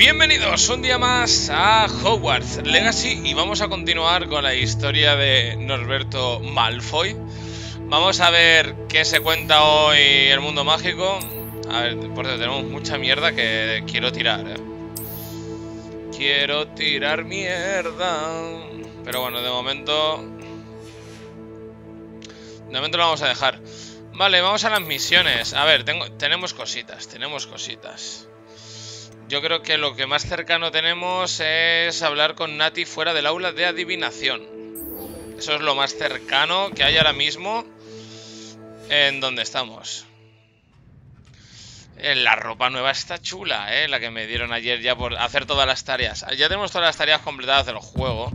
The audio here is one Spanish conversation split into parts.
Bienvenidos un día más a Hogwarts Legacy y vamos a continuar con la historia de Norberto Malfoy. Vamos a ver qué se cuenta hoy el mundo mágico. A ver, por cierto, tenemos mucha mierda que quiero tirar, ¿eh? Quiero tirar mierda. Pero bueno, de momento... de momento lo vamos a dejar. Vale, vamos a las misiones. A ver, tenemos cositas, Yo creo que lo que más cercano tenemos es hablar con Nati fuera del aula de adivinación. Eso es lo más cercano que hay ahora mismo en donde estamos. La ropa nueva está chula, ¿eh? La que me dieron ayer ya por hacer todas las tareas. Ya tenemos todas las tareas completadas del juego.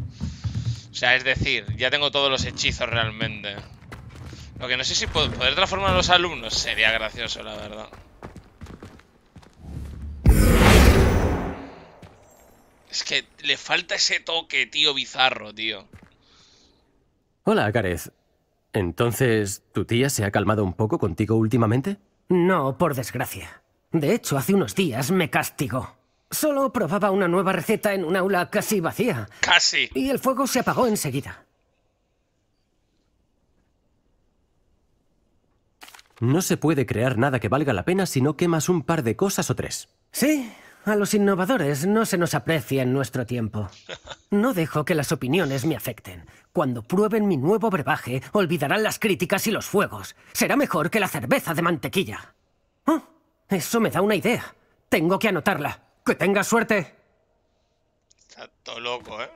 O sea, es decir, ya tengo todos los hechizos realmente. Lo que no sé si puedo poder transformar a los alumnos sería gracioso, la verdad. Es que le falta ese toque, tío, bizarro, tío. Hola, Gareth. ¿Entonces tu tía se ha calmado un poco contigo últimamente? No, por desgracia. De hecho, hace unos días me castigó. Solo probaba una nueva receta en un aula casi vacía. ¡Casi! Y el fuego se apagó enseguida. No se puede crear nada que valga la pena si no quemas un par de cosas o tres. Sí. A los innovadores no se nos aprecia en nuestro tiempo. No dejo que las opiniones me afecten. Cuando prueben mi nuevo brebaje, olvidarán las críticas y los fuegos. Será mejor que la cerveza de mantequilla. Oh, eso me da una idea. Tengo que anotarla. ¡Que tengas suerte! Está todo loco, ¿eh?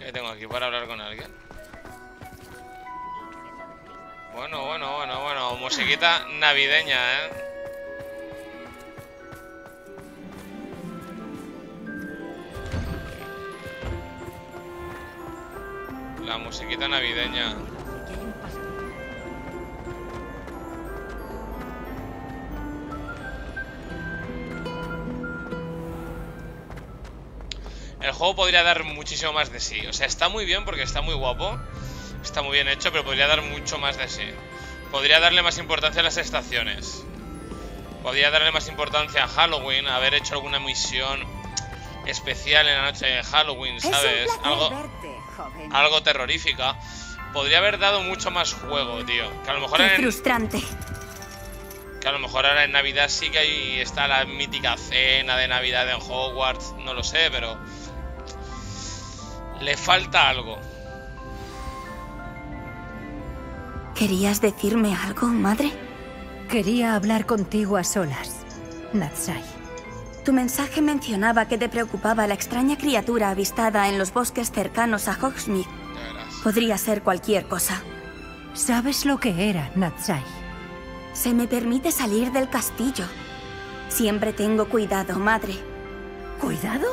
¿Qué tengo aquí para hablar con alguien? Bueno, bueno, musiquita navideña, ¿eh? La musiquita navideña. El juego podría dar muchísimo más de sí. O sea, está muy bien porque está muy guapo. Está muy bien hecho, pero podría dar mucho más de sí. Podría darle más importancia a las estaciones. Podría darle más importancia a Halloween, haber hecho alguna misión especial en la noche de Halloween, ¿sabes? Algo terrorífica. Podría haber dado mucho más juego, tío. Que a lo mejor... frustrante. Que a lo mejor ahora en Navidad sí que ahí está la mítica cena de Navidad en Hogwarts, no lo sé, pero... le falta algo. ¿Querías decirme algo, madre? Quería hablar contigo a solas, Natsai. Tu mensaje mencionaba que te preocupaba la extraña criatura avistada en los bosques cercanos a Hogsmeade. Podría ser cualquier cosa. ¿Sabes lo que era, Natsai? Se me permite salir del castillo. Siempre tengo cuidado, madre. ¿Cuidado?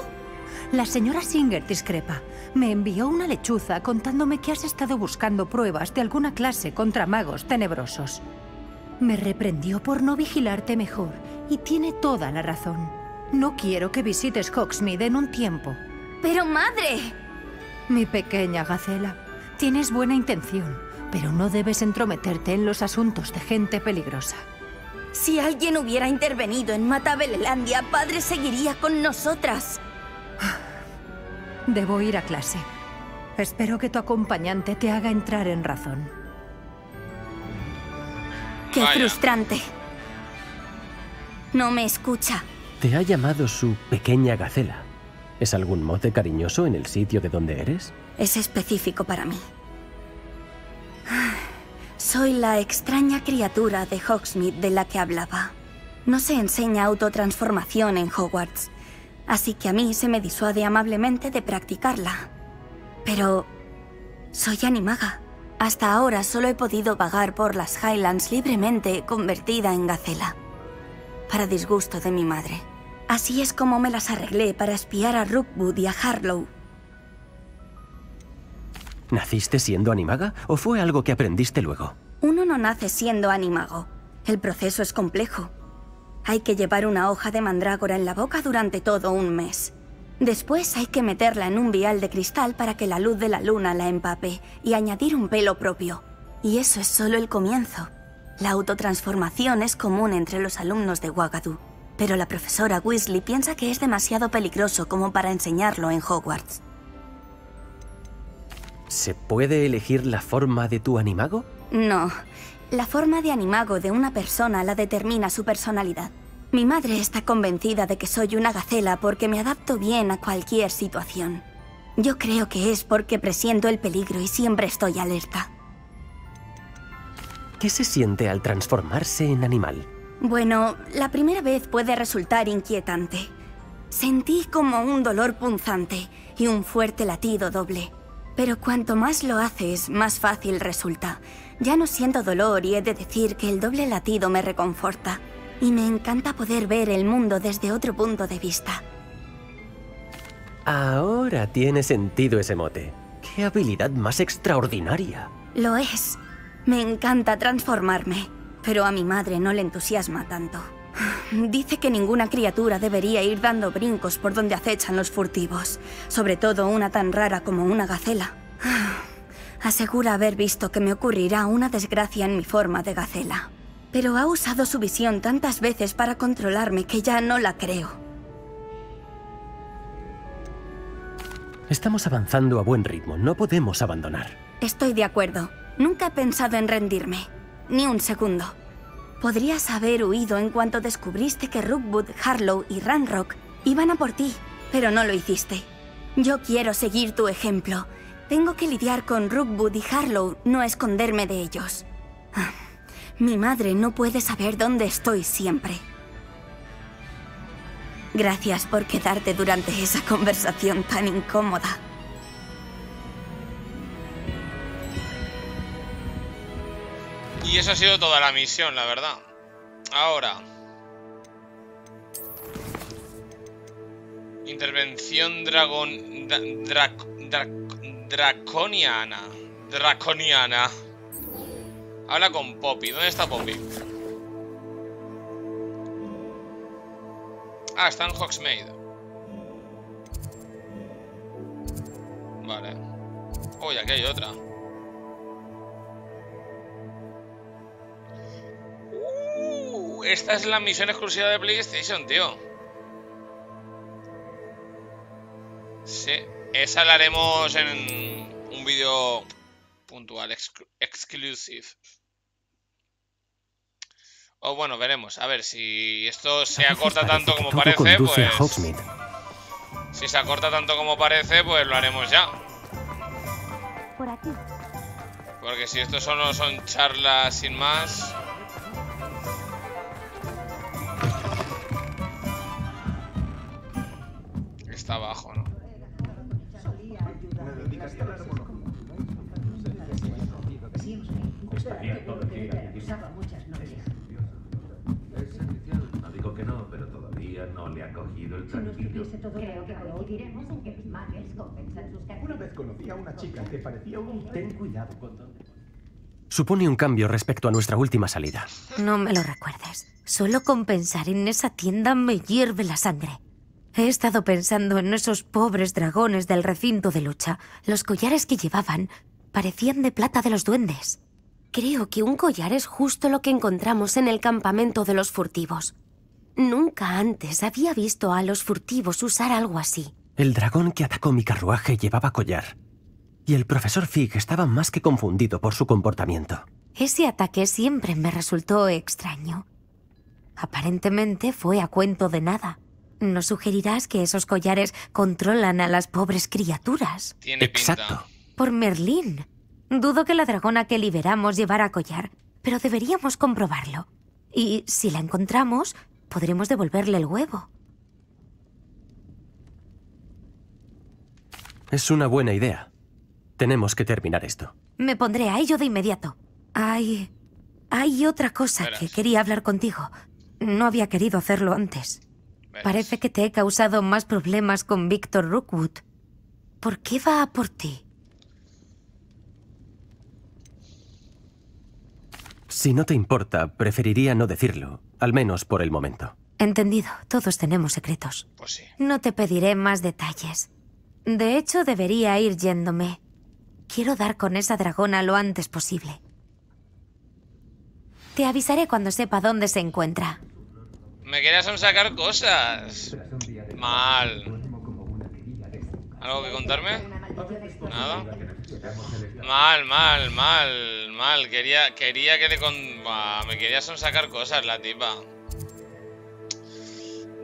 La señora Singer discrepa. Me envió una lechuza contándome que has estado buscando pruebas de alguna clase contra magos tenebrosos. Me reprendió por no vigilarte mejor, y tiene toda la razón. No quiero que visites Hogsmeade en un tiempo. ¡Pero madre! Mi pequeña gacela, tienes buena intención, pero no debes entrometerte en los asuntos de gente peligrosa. Si alguien hubiera intervenido en Matabellandia, padre seguiría con nosotras. Debo ir a clase. Espero que tu acompañante te haga entrar en razón. ¡Qué frustrante! No me escucha. ¿Te ha llamado su pequeña gacela? ¿Es algún mote cariñoso en el sitio de donde eres? Es específico para mí. Soy la extraña criatura de Hogsmeade de la que hablaba. No se enseña autotransformación en Hogwarts. Así que a mí se me disuade amablemente de practicarla. Pero... soy animaga. Hasta ahora solo he podido vagar por las Highlands libremente, convertida en gacela. Para disgusto de mi madre. Así es como me las arreglé para espiar a Rookwood y a Harlow. ¿Naciste siendo animaga o fue algo que aprendiste luego? Uno no nace siendo animago. El proceso es complejo. Hay que llevar una hoja de mandrágora en la boca durante todo un mes. Después hay que meterla en un vial de cristal para que la luz de la luna la empape y añadir un pelo propio. Y eso es solo el comienzo. La autotransformación es común entre los alumnos de Ouagadou, pero la profesora Weasley piensa que es demasiado peligroso como para enseñarlo en Hogwarts. ¿Se puede elegir la forma de tu animago? No. La forma de animago de una persona la determina su personalidad. Mi madre está convencida de que soy una gacela porque me adapto bien a cualquier situación. Yo creo que es porque presiento el peligro y siempre estoy alerta. ¿Qué se siente al transformarse en animal? Bueno, la primera vez puede resultar inquietante. Sentí como un dolor punzante y un fuerte latido doble. Pero cuanto más lo haces, más fácil resulta. Ya no siento dolor y he de decir que el doble latido me reconforta. Y me encanta poder ver el mundo desde otro punto de vista. Ahora tiene sentido ese mote. ¡Qué habilidad más extraordinaria! Lo es. Me encanta transformarme, pero a mi madre no le entusiasma tanto. Dice que ninguna criatura debería ir dando brincos por donde acechan los furtivos, sobre todo una tan rara como una gacela. Asegura haber visto que me ocurrirá una desgracia en mi forma de gacela, pero ha usado su visión tantas veces para controlarme que ya no la creo. Estamos avanzando a buen ritmo, no podemos abandonar. Estoy de acuerdo. Nunca he pensado en rendirme, ni un segundo. Podrías haber huido en cuanto descubriste que Rookwood, Harlow y Ranrock iban a por ti, pero no lo hiciste. Yo quiero seguir tu ejemplo. Tengo que lidiar con Rookwood y Harlow, no esconderme de ellos. Mi madre no puede saber dónde estoy siempre. Gracias por quedarte durante esa conversación tan incómoda. Y eso ha sido toda la misión, la verdad. Ahora. Intervención draconiana. Habla con Poppy. ¿Dónde está Poppy? Ah, está en Hogsmeade. Vale. Uy, aquí hay otra. Esta es la misión exclusiva de PlayStation, tío. Sí, esa la haremos en un vídeo puntual, exclusive. O bueno, veremos. A ver, si esto se acorta tanto como parece, pues... Si se acorta tanto como parece, pues lo haremos ya. Por aquí. Porque si esto solo son charlas sin más... Está abajo, ¿no? No digo que no, pero todavía no le ha cogido el tranquilo. Creo que coincidiremos en que mis magos compensan sus carencias. Una vez conocí a una chica que parecía un... Ten cuidado con todo. Supone un cambio respecto a nuestra última salida. No me lo recuerdes. Solo con pensar en esa tienda me hierve la sangre. He estado pensando en esos pobres dragones del recinto de lucha. Los collares que llevaban parecían de plata de los duendes. Creo que un collar es justo lo que encontramos en el campamento de los furtivos. Nunca antes había visto a los furtivos usar algo así. El dragón que atacó mi carruaje llevaba collar. Y el profesor Figg estaba más que confundido por su comportamiento. Ese ataque siempre me resultó extraño. Aparentemente fue a cuento de nada. ¿Nos sugerirás que esos collares controlan a las pobres criaturas? Tiene pinta. Exacto. Por Merlín. Dudo que la dragona que liberamos llevara collar, pero deberíamos comprobarlo. Y si la encontramos, podremos devolverle el huevo. Es una buena idea. Tenemos que terminar esto. Me pondré a ello de inmediato. Hay otra cosa que quería hablar contigo. No había querido hacerlo antes. Parece que te he causado más problemas con Víctor Rookwood. ¿Por qué va a por ti? Si no te importa, preferiría no decirlo, al menos por el momento. Entendido, todos tenemos secretos. Pues sí. No te pediré más detalles. De hecho, debería ir yéndome. Quiero dar con esa dragona lo antes posible. Te avisaré cuando sepa dónde se encuentra. Me querías sacar cosas. Mal. ¿Algo que contarme? Nada. Mal. Quería que le con... me quería sonsacar cosas la tipa.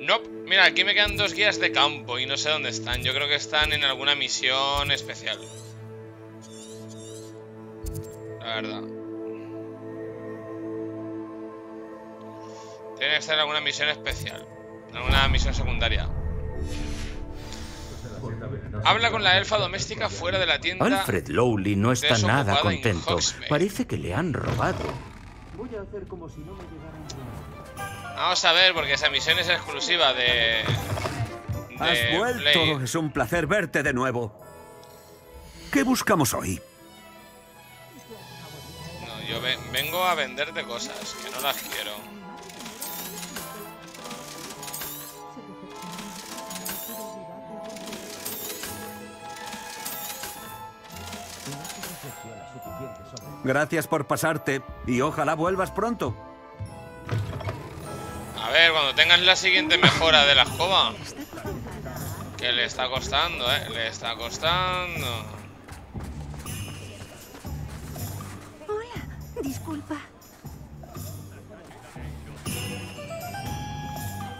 Nope. Mira, aquí me quedan 2 guías de campo y no sé dónde están. Yo creo que están en alguna misión especial. La verdad. Tiene que estar en alguna misión especial. En alguna misión secundaria. Habla con la elfa doméstica fuera de la tienda. Alfred Lowley no está nada contento. Parece que le han robado. Vamos a ver, porque esa misión es exclusiva de... Has vuelto. Play. Es un placer verte de nuevo. ¿Qué buscamos hoy? No, yo vengo a venderte cosas que no las quiero. Gracias por pasarte y ojalá vuelvas pronto. A ver, cuando tengas la siguiente mejora de la escoba. Que le está costando, le está costando. Hola, disculpa.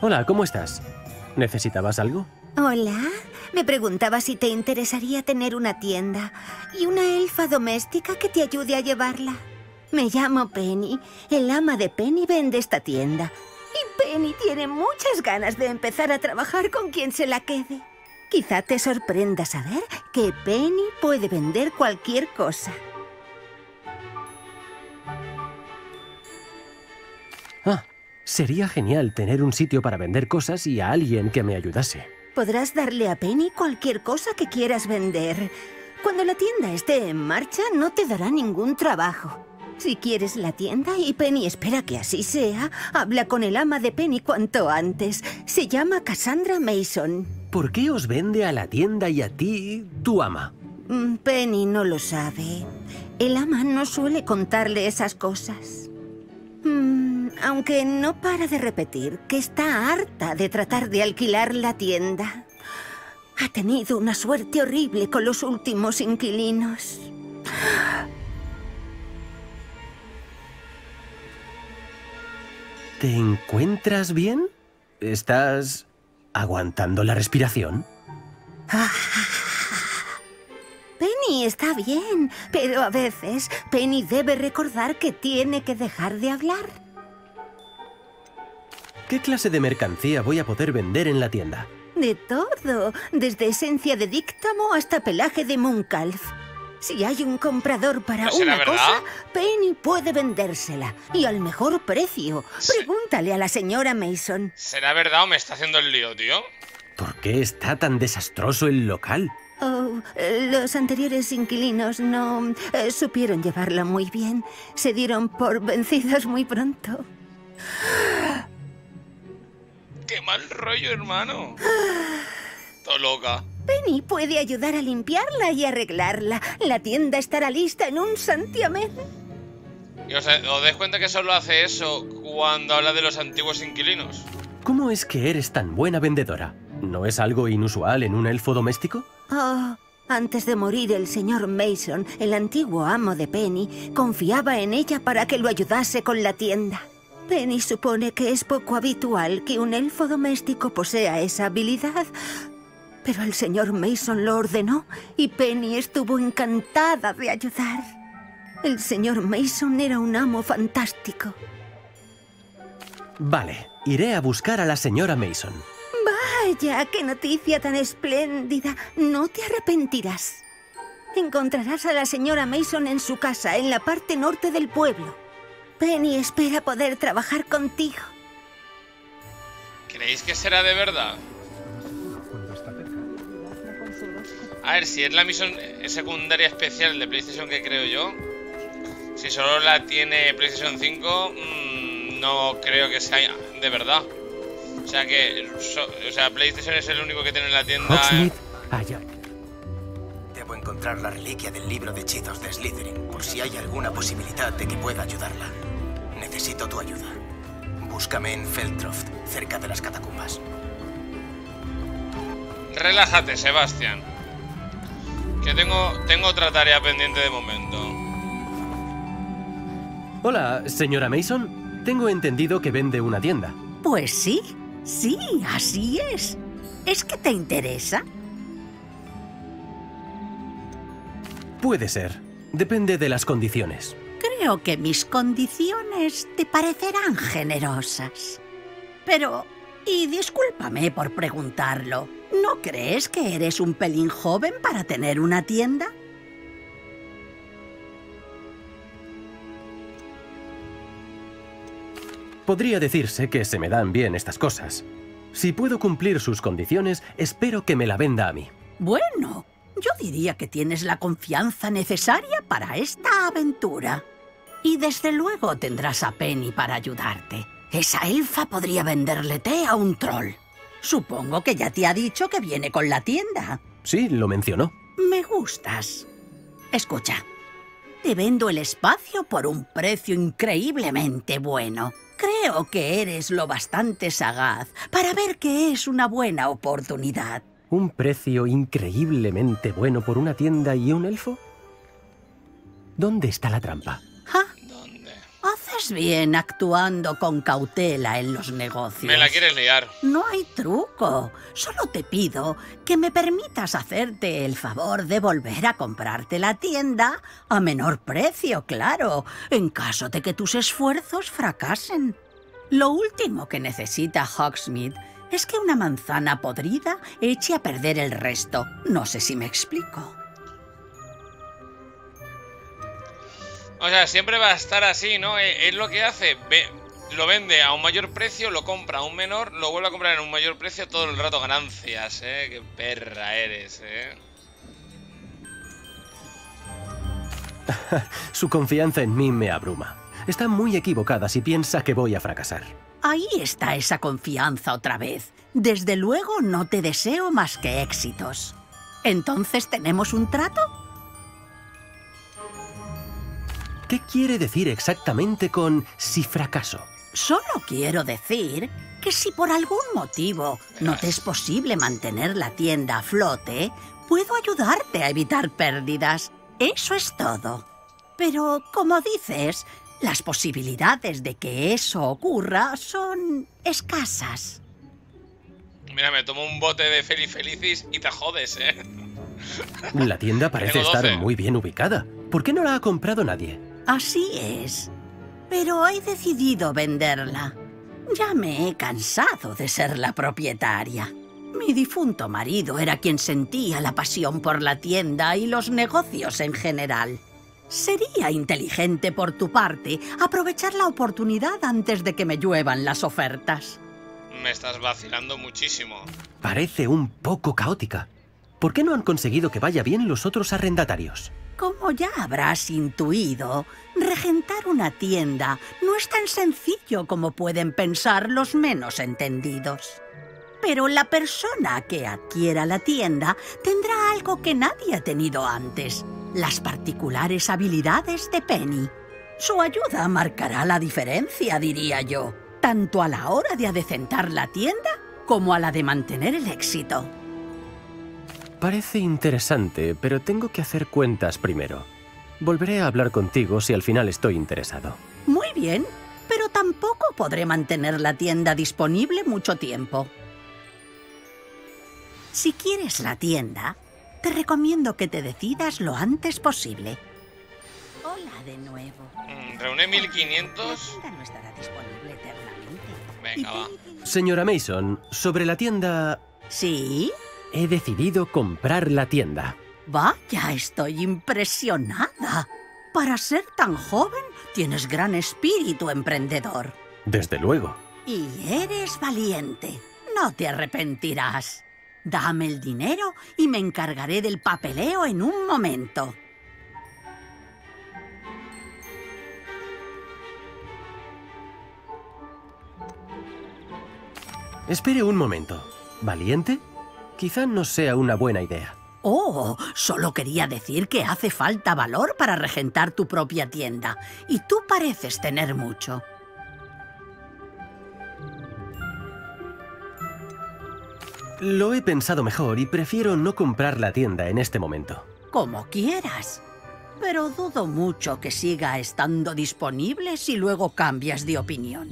Hola, ¿cómo estás? ¿Necesitabas algo? Hola. Me preguntaba si te interesaría tener una tienda y una elfa doméstica que te ayude a llevarla. Me llamo Penny. El ama de Penny vende esta tienda. Y Penny tiene muchas ganas de empezar a trabajar con quien se la quede. Quizá te sorprenda saber que Penny puede vender cualquier cosa. Ah, sería genial tener un sitio para vender cosas y a alguien que me ayudase. Podrás darle a Penny cualquier cosa que quieras vender. Cuando la tienda esté en marcha, no te dará ningún trabajo. Si quieres la tienda, y Penny espera que así sea, habla con el ama de Penny cuanto antes. Se llama Cassandra Mason. ¿Por qué os vende a la tienda y a ti, tu ama? Penny no lo sabe. El ama no suele contarle esas cosas. Aunque no para de repetir que está harta de tratar de alquilar la tienda. Ha tenido una suerte horrible con los últimos inquilinos. ¿Te encuentras bien? ¿Estás aguantando la respiración? Penny está bien, pero a veces Penny debe recordar que tiene que dejar de hablar. ¿Qué clase de mercancía voy a poder vender en la tienda? De todo, desde esencia de díctamo hasta pelaje de Moncalf. Si hay un comprador para una cosa, Penny puede vendérsela. Y al mejor precio. Sí. Pregúntale a la señora Mason. ¿Será verdad o me está haciendo el lío, tío? ¿Por qué está tan desastroso el local? Oh, los anteriores inquilinos no supieron llevarla muy bien. Se dieron por vencidos muy pronto. ¡Qué mal rollo, hermano! ¡Está loca! Penny puede ayudar a limpiarla y arreglarla. La tienda estará lista en un santiamén. Y os dais cuenta que solo hace eso cuando habla de los antiguos inquilinos. ¿Cómo es que eres tan buena vendedora? ¿No es algo inusual en un elfo doméstico? Oh, antes de morir el señor Mason, el antiguo amo de Penny, confiaba en ella para que lo ayudase con la tienda. Penny supone que es poco habitual que un elfo doméstico posea esa habilidad, pero el señor Mason lo ordenó y Penny estuvo encantada de ayudar. El señor Mason era un amo fantástico. Vale, iré a buscar a la señora Mason. Vaya, qué noticia tan espléndida. No te arrepentirás. Encontrarás a la señora Mason en su casa, en la parte norte del pueblo. Penny espera poder trabajar contigo. ¿Creéis que será de verdad? A ver, si es la misión secundaria especial de PlayStation que creo yo. Si solo la tiene PlayStation 5, no creo que sea de verdad. O sea que PlayStation es el único que tiene en la tienda. Hawksmith, allá. Debo encontrar la reliquia del libro de hechizos de Slytherin, por si hay alguna posibilidad de que pueda ayudarla. Necesito tu ayuda. Búscame en Feldcroft, cerca de las catacumbas. Relájate, Sebastián. Que tengo otra tarea pendiente de momento. Hola, señora Mason. Tengo entendido que vende una tienda. Pues sí, sí, así es. ¿Es que te interesa? Puede ser. Depende de las condiciones. Creo que mis condiciones te parecerán generosas. Pero, y discúlpame por preguntarlo, ¿no crees que eres un pelín joven para tener una tienda? Podría decirse que se me dan bien estas cosas. Si puedo cumplir sus condiciones, espero que me la venda a mí. Bueno, yo diría que tienes la confianza necesaria para esta aventura. Y desde luego tendrás a Penny para ayudarte. Esa elfa podría venderle té a un troll. Supongo que ya te ha dicho que viene con la tienda. Sí, lo mencionó. Me gustas. Escucha, te vendo el espacio por un precio increíblemente bueno. Creo que eres lo bastante sagaz para ver que es una buena oportunidad. ¿Un precio increíblemente bueno por una tienda y un elfo? ¿Dónde está la trampa? ¿Ah? ¿Dónde? Haces bien actuando con cautela en los negocios. Me la quieres liar. No hay truco. Solo te pido que me permitas hacerte el favor de volver a comprarte la tienda a menor precio, claro, en caso de que tus esfuerzos fracasen. Lo último que necesita Hawksmith es que una manzana podrida eche a perder el resto. No sé si me explico. O sea, siempre va a estar así, ¿no? Es lo que hace. Lo vende a un mayor precio, lo compra a un menor, lo vuelve a comprar en un mayor precio, todo el rato ganancias, ¿eh? Qué perra eres, ¿eh? Su confianza en mí me abruma. Está muy equivocada si piensa que voy a fracasar. Ahí está esa confianza otra vez. Desde luego no te deseo más que éxitos. ¿Entonces tenemos un trato? ¿Qué quiere decir exactamente con si fracaso? Solo quiero decir que si por algún motivo no te es posible mantener la tienda a flote, puedo ayudarte a evitar pérdidas. Eso es todo. Pero, como dices, las posibilidades de que eso ocurra son escasas. Mira, me tomo un bote de Felicis y te jodes, ¿eh? La tienda parece estar muy bien ubicada. ¿Por qué no la ha comprado nadie? Así es. Pero he decidido venderla. Ya me he cansado de ser la propietaria. Mi difunto marido era quien sentía la pasión por la tienda y los negocios en general. Sería inteligente por tu parte aprovechar la oportunidad antes de que me lluevan las ofertas. Me estás vacilando muchísimo. Parece un poco caótica. ¿Por qué no han conseguido que vaya bien los otros arrendatarios? Como ya habrás intuido, regentar una tienda no es tan sencillo como pueden pensar los menos entendidos. Pero la persona que adquiera la tienda tendrá algo que nadie ha tenido antes: las particulares habilidades de Penny. Su ayuda marcará la diferencia, diría yo, tanto a la hora de adecentar la tienda como a la de mantener el éxito. Parece interesante, pero tengo que hacer cuentas primero. Volveré a hablar contigo si al final estoy interesado. Muy bien, pero tampoco podré mantener la tienda disponible mucho tiempo. Si quieres la tienda, te recomiendo que te decidas lo antes posible. Hola de nuevo. Reúne 1500. La tienda no estará disponible eternamente. Venga, va. Señora Mason, sobre la tienda... ¿Sí? He decidido comprar la tienda. Vaya, estoy impresionada. Para ser tan joven, tienes gran espíritu emprendedor. Desde luego. Y eres valiente. No te arrepentirás. Dame el dinero y me encargaré del papeleo en un momento. Espere un momento. ¿Valiente? Quizá no sea una buena idea. Oh, solo quería decir que hace falta valor para regentar tu propia tienda. Y tú pareces tener mucho. Lo he pensado mejor y prefiero no comprar la tienda en este momento. Como quieras. Pero dudo mucho que siga estando disponible si luego cambias de opinión.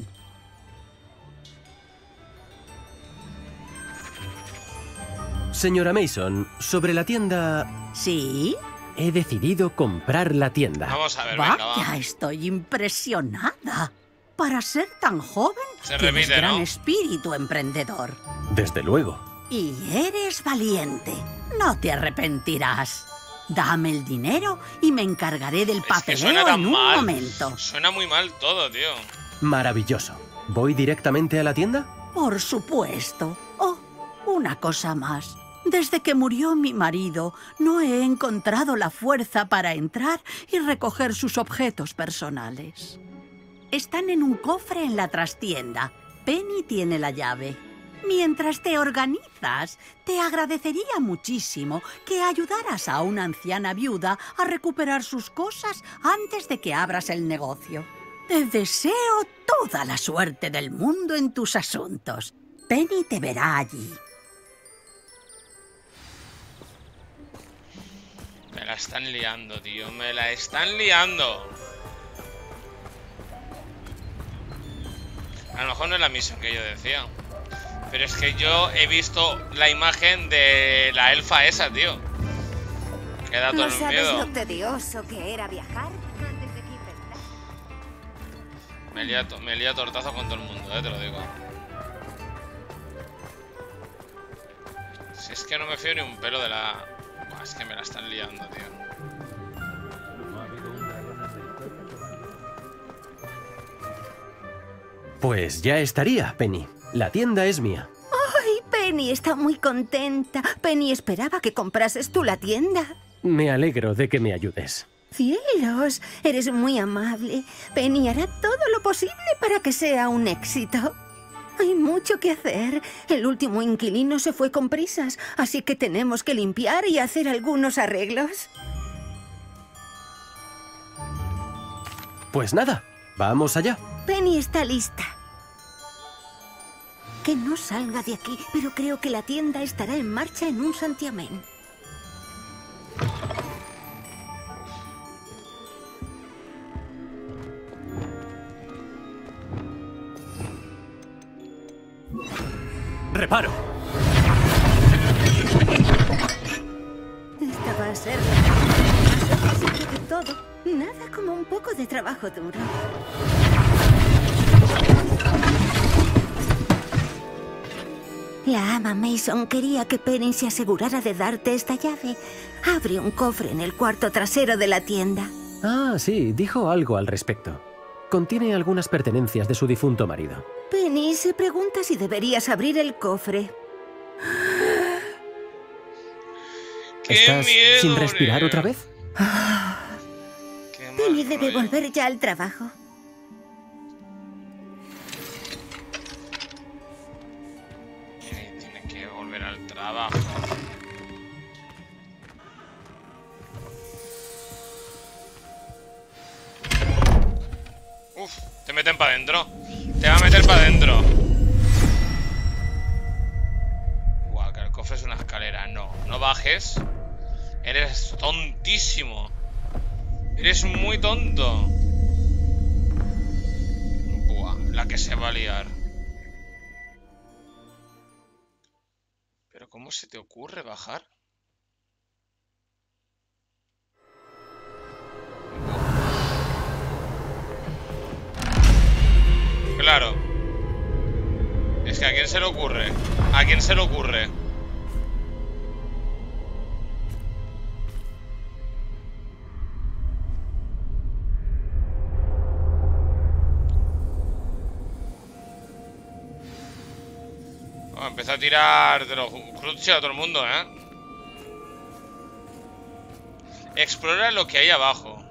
Señora Mason, sobre la tienda... ¿Sí? He decidido comprar la tienda. Vamos a ver, venga, estoy impresionada. Para ser tan joven, tienes gran espíritu emprendedor. Desde luego. Y eres valiente. No te arrepentirás. Dame el dinero y me encargaré del papeleo en un momento. Suena muy mal todo, tío. Maravilloso. ¿Voy directamente a la tienda? Por supuesto. Oh, una cosa más. Desde que murió mi marido, no he encontrado la fuerza para entrar y recoger sus objetos personales. Están en un cofre en la trastienda. Penny tiene la llave. Mientras te organizas, te agradecería muchísimo que ayudaras a una anciana viuda a recuperar sus cosas antes de que abras el negocio. Te deseo toda la suerte del mundo en tus asuntos. Penny te verá allí. Me la están liando, tío. Me la están liando. A lo mejor no es la misión que yo decía. Pero es que yo he visto la imagen de la elfa esa, tío. Me da todo el miedo. ¿No sabes lo tedioso que era viajar? Me lía tortazo con todo el mundo, te lo digo. Si es que no me fío ni un pelo de la... Buah, es que me la están liando, tío. Pues ya estaría, Penny. La tienda es mía. ¡Ay, Penny está muy contenta! Penny esperaba que comprases tú la tienda. Me alegro de que me ayudes. ¡Cielos! Eres muy amable. Penny hará todo lo posible para que sea un éxito. Hay mucho que hacer. El último inquilino se fue con prisas, así que tenemos que limpiar y hacer algunos arreglos. Pues nada, vamos allá. Penny está lista. Que no salga de aquí, pero creo que la tienda estará en marcha en un santiamén. ¡Reparo! Esta va a ser la más difícil de todo. Nada como un poco de trabajo duro. La ama Mason quería que Penny se asegurara de darte esta llave. Abre un cofre en el cuarto trasero de la tienda. Ah, sí, dijo algo al respecto. Contiene algunas pertenencias de su difunto marido. Penny se pregunta si deberías abrir el cofre. ¿Estás sin respirar otra vez? Penny debe volver ya al trabajo. Abajo. Uf, te meten para adentro. Te va a meter para adentro. Guau, que el cofre es una escalera. No, no bajes. Eres tontísimo. Eres muy tonto. Buah, la que se va a liar. ¿Cómo se te ocurre bajar? Claro. Es que ¿a quién se le ocurre? ¿A quién se le ocurre? Empezó a tirar de los cruces a todo el mundo, ¿eh? Explora lo que hay abajo.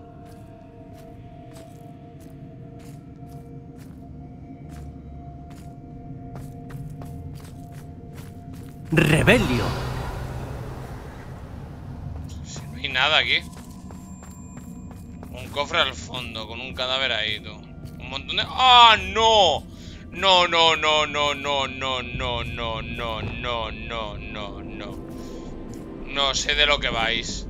Rebelio. Si no hay nada aquí. Un cofre al fondo con un cadáver ahí, tú. Un montón de... ¡Ah, no! No. No sé de lo que vais.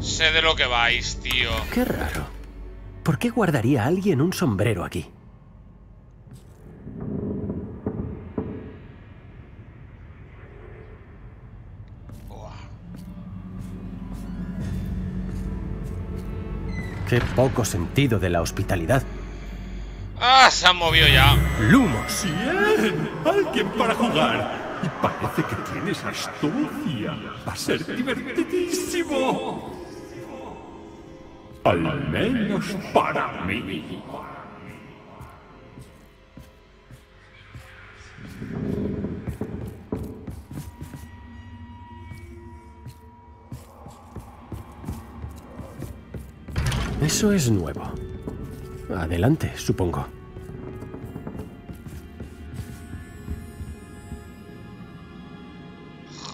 Sé de lo que vais, tío. Qué raro. ¿Por qué guardaría a alguien un sombrero aquí? Qué poco sentido de la hospitalidad. ¡Ah! Se han movido ya. ¡Lumos! ¡Bien! ¡Alguien para jugar! Y parece que tienes astucia. Va a ser divertidísimo. Al menos para mí. Eso es nuevo. Adelante, supongo.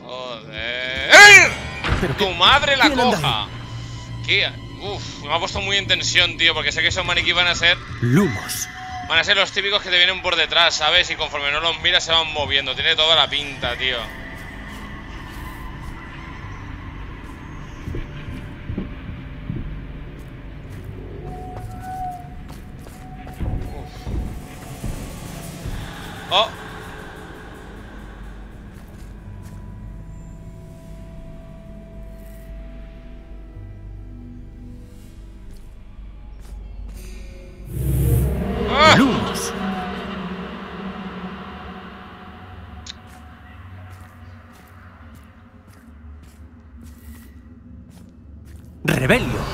Joder. ¡Tu madre la coja! ¿Qué? Uf, me ha puesto muy en tensión, tío, porque sé que esos maniquíes van a ser... Lumos. Van a ser los típicos que te vienen por detrás, ¿sabes? Y conforme no los miras se van moviendo. Tiene toda la pinta, tío. Oh. ¡Ah! Lumos. Rebelio.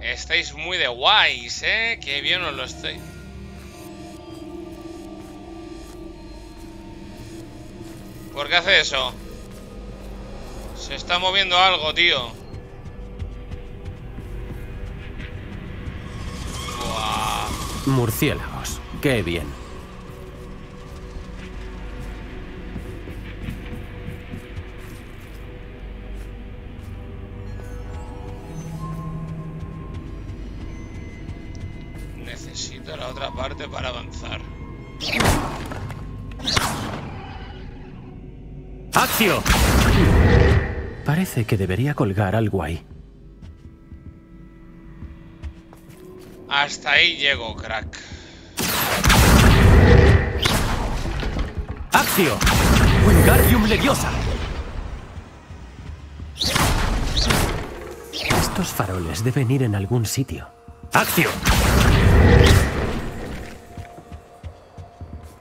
Estáis muy de guays, ¿eh? Qué bien os lo estoy. ¿Por qué hace eso? Se está moviendo algo, tío. Buah. Murciélagos, qué bien. Parte para avanzar. ¡Acción! Parece que debería colgar algo ahí. Hasta ahí llego, crack. ¡Acción! ¡Wingardium Leviosa! Estos faroles deben ir en algún sitio. ¡Acción!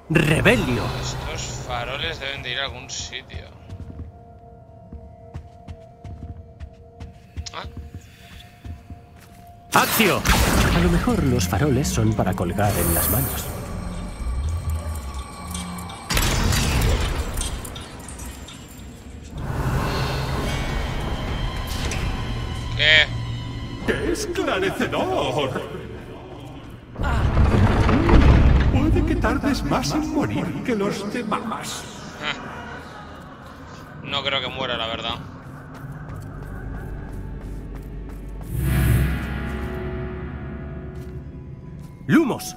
Rebelio. Estos faroles deben de ir a algún sitio. Ah. ¡Acción! A lo mejor los faroles son para colgar en las manos. ¿Qué? ¡Qué esclarecedor! Que tardes más en morir que los demás. No creo que muera, la verdad. Lumos.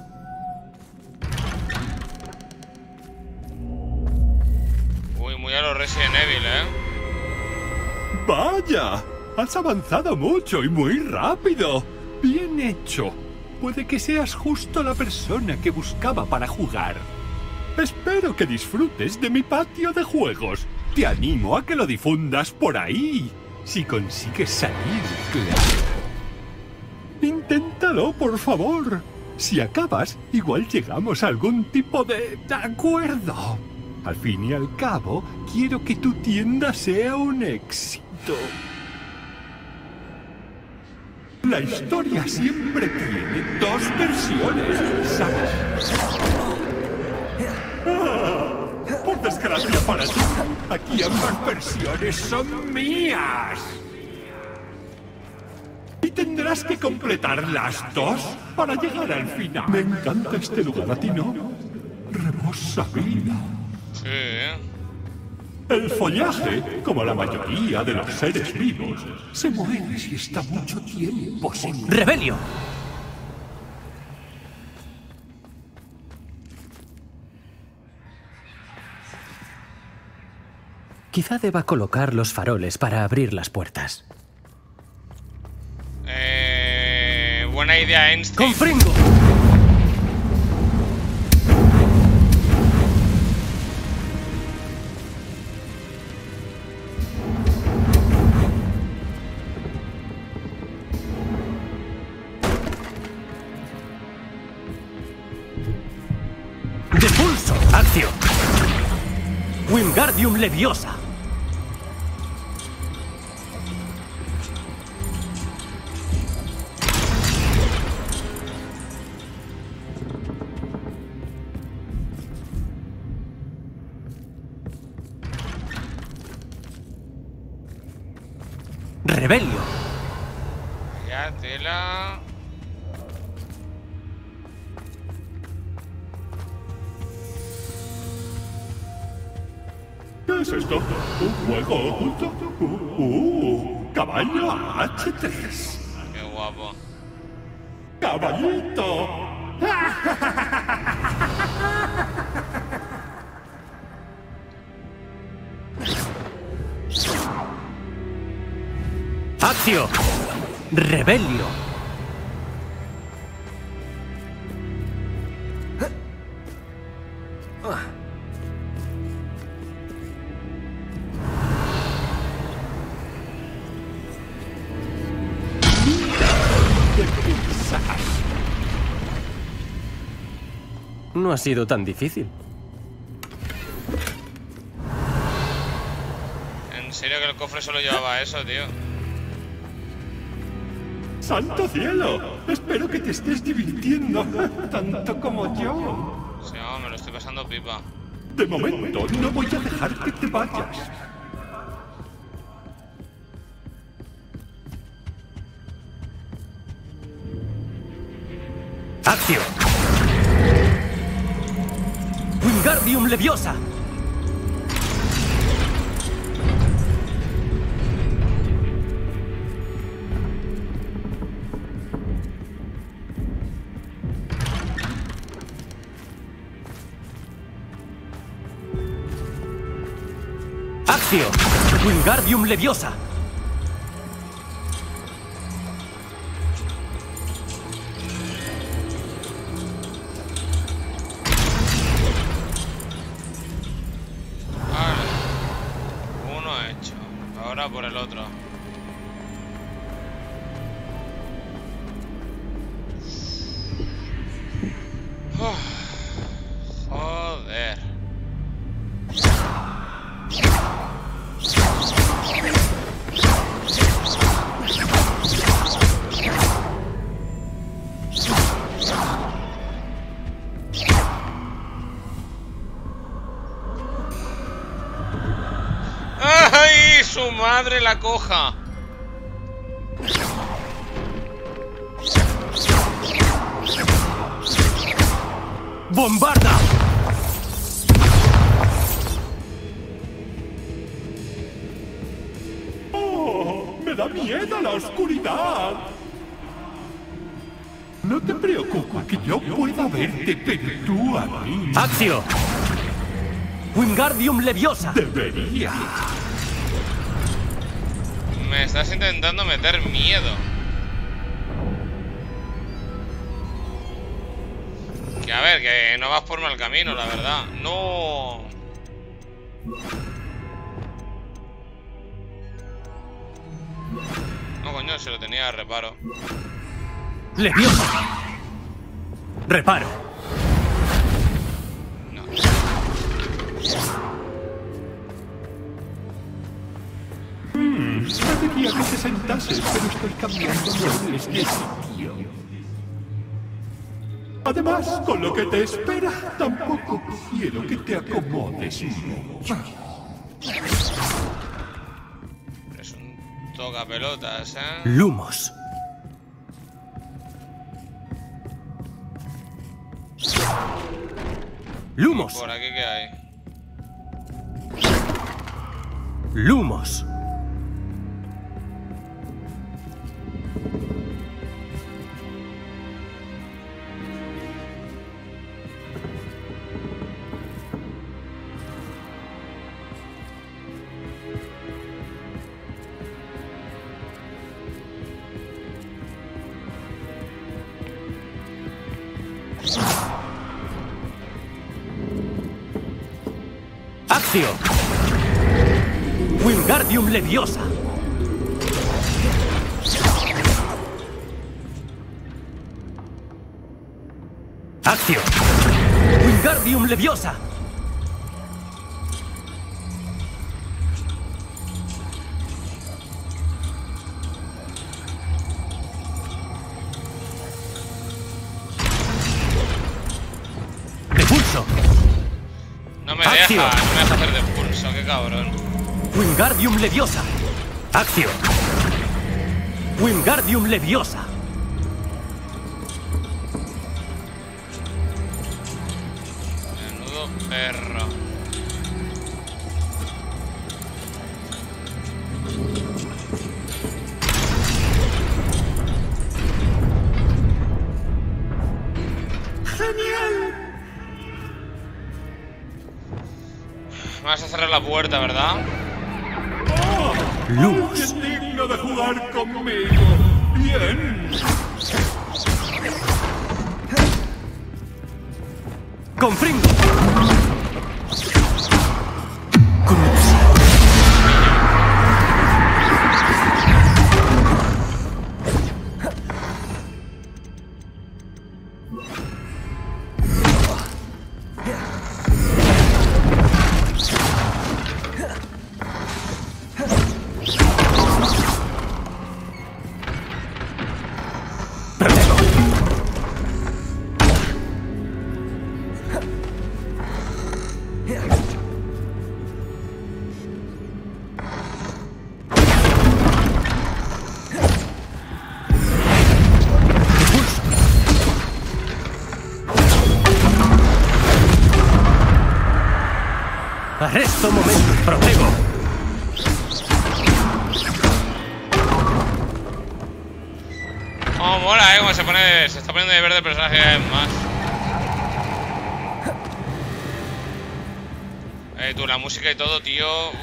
Uy, muy a los Resident Evil, ¿eh? Vaya, has avanzado mucho y muy rápido. Bien hecho. Puede que seas justo la persona que buscaba para jugar. Espero que disfrutes de mi patio de juegos. Te animo a que lo difundas por ahí. Si consigues salir, claro. Inténtalo, por favor. Si acabas, igual llegamos a algún tipo de acuerdo. Al fin y al cabo, quiero que tu tienda sea un éxito. La historia siempre tiene dos versiones, ¿sabes? Ah, por desgracia para ti, aquí ambas versiones son mías. Y tendrás que completar las dos para llegar al final. Me encanta este lugar, ¿a ti no? Hermosa vida. Sí, El follaje, como la mayoría de los seres vivos, se muere si está mucho tiempo sin... ¡Rebelio! Quizá deba colocar los faroles para abrir las puertas. Buena idea, Einstein. ¡Confringo! ¡Depulso! ¡Acción! ¡Wingardium Leviosa! Rebelio. Ya, tela. ¿Qué es esto? ¿Un juego oculto? Caballo H3. Qué guapo. Caballito. ¡Actio! ¡Rebelio! No ha sido tan difícil. En serio que el cofre solo llevaba eso, tío. ¡Santo cielo! Espero que te estés divirtiendo tanto como yo. Sí, no, me lo estoy pasando pipa. De momento, no voy a dejar que te vayas. ¡Acción! ¡Wingardium Leviosa! Wingardium Leviosa. Vale. Uno hecho. Ahora por el otro. Joder. ¡Madre la coja! ¡Bombarda! ¡Oh! ¡Me da miedo la oscuridad! No te preocupes, que yo pueda verte, pero tú a mí... ¡Actio! ¡Wingardium Leviosa! ¡Debería! Me estás intentando meter miedo. Que a ver, que no vas por mal camino, la verdad. No. No, coño, se lo tenía reparo. ¡Leviosa! Reparo. No. Quería que te sentases, pero estoy cambiando muebles de sitio. Además, con lo que te espera, tampoco quiero que te acomodes mucho. Es un tocapelotas, ¿eh? Lumos. Lumos. ¿Por aquí qué hay? lumos. Wingardium Leviosa. Acción. Wingardium Leviosa. Repulso. No me deja hacer repulso, qué cabrón. Wingardium Leviosa. Acción. Wingardium Leviosa. Menudo perro. Genial. Vas a cerrar la puerta, ¿verdad? Lumos. ¡Alguien digno de jugar conmigo! ¡Bien! ¡Confringo! ¡Cruz! Arresto momento, protego. Oh, mola, como se pone. Se está poniendo de verde el personaje más. Tú, la música y todo, tío. Uf.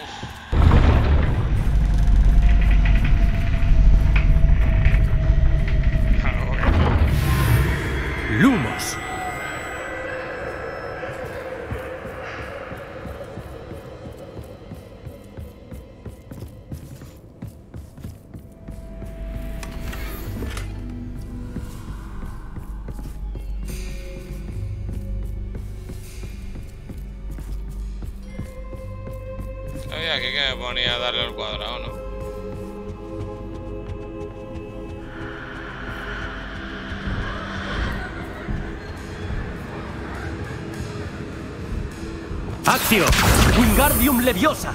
Aquí que me ponía a darle al cuadrado, ¿no? Actio, Wingardium Leviosa.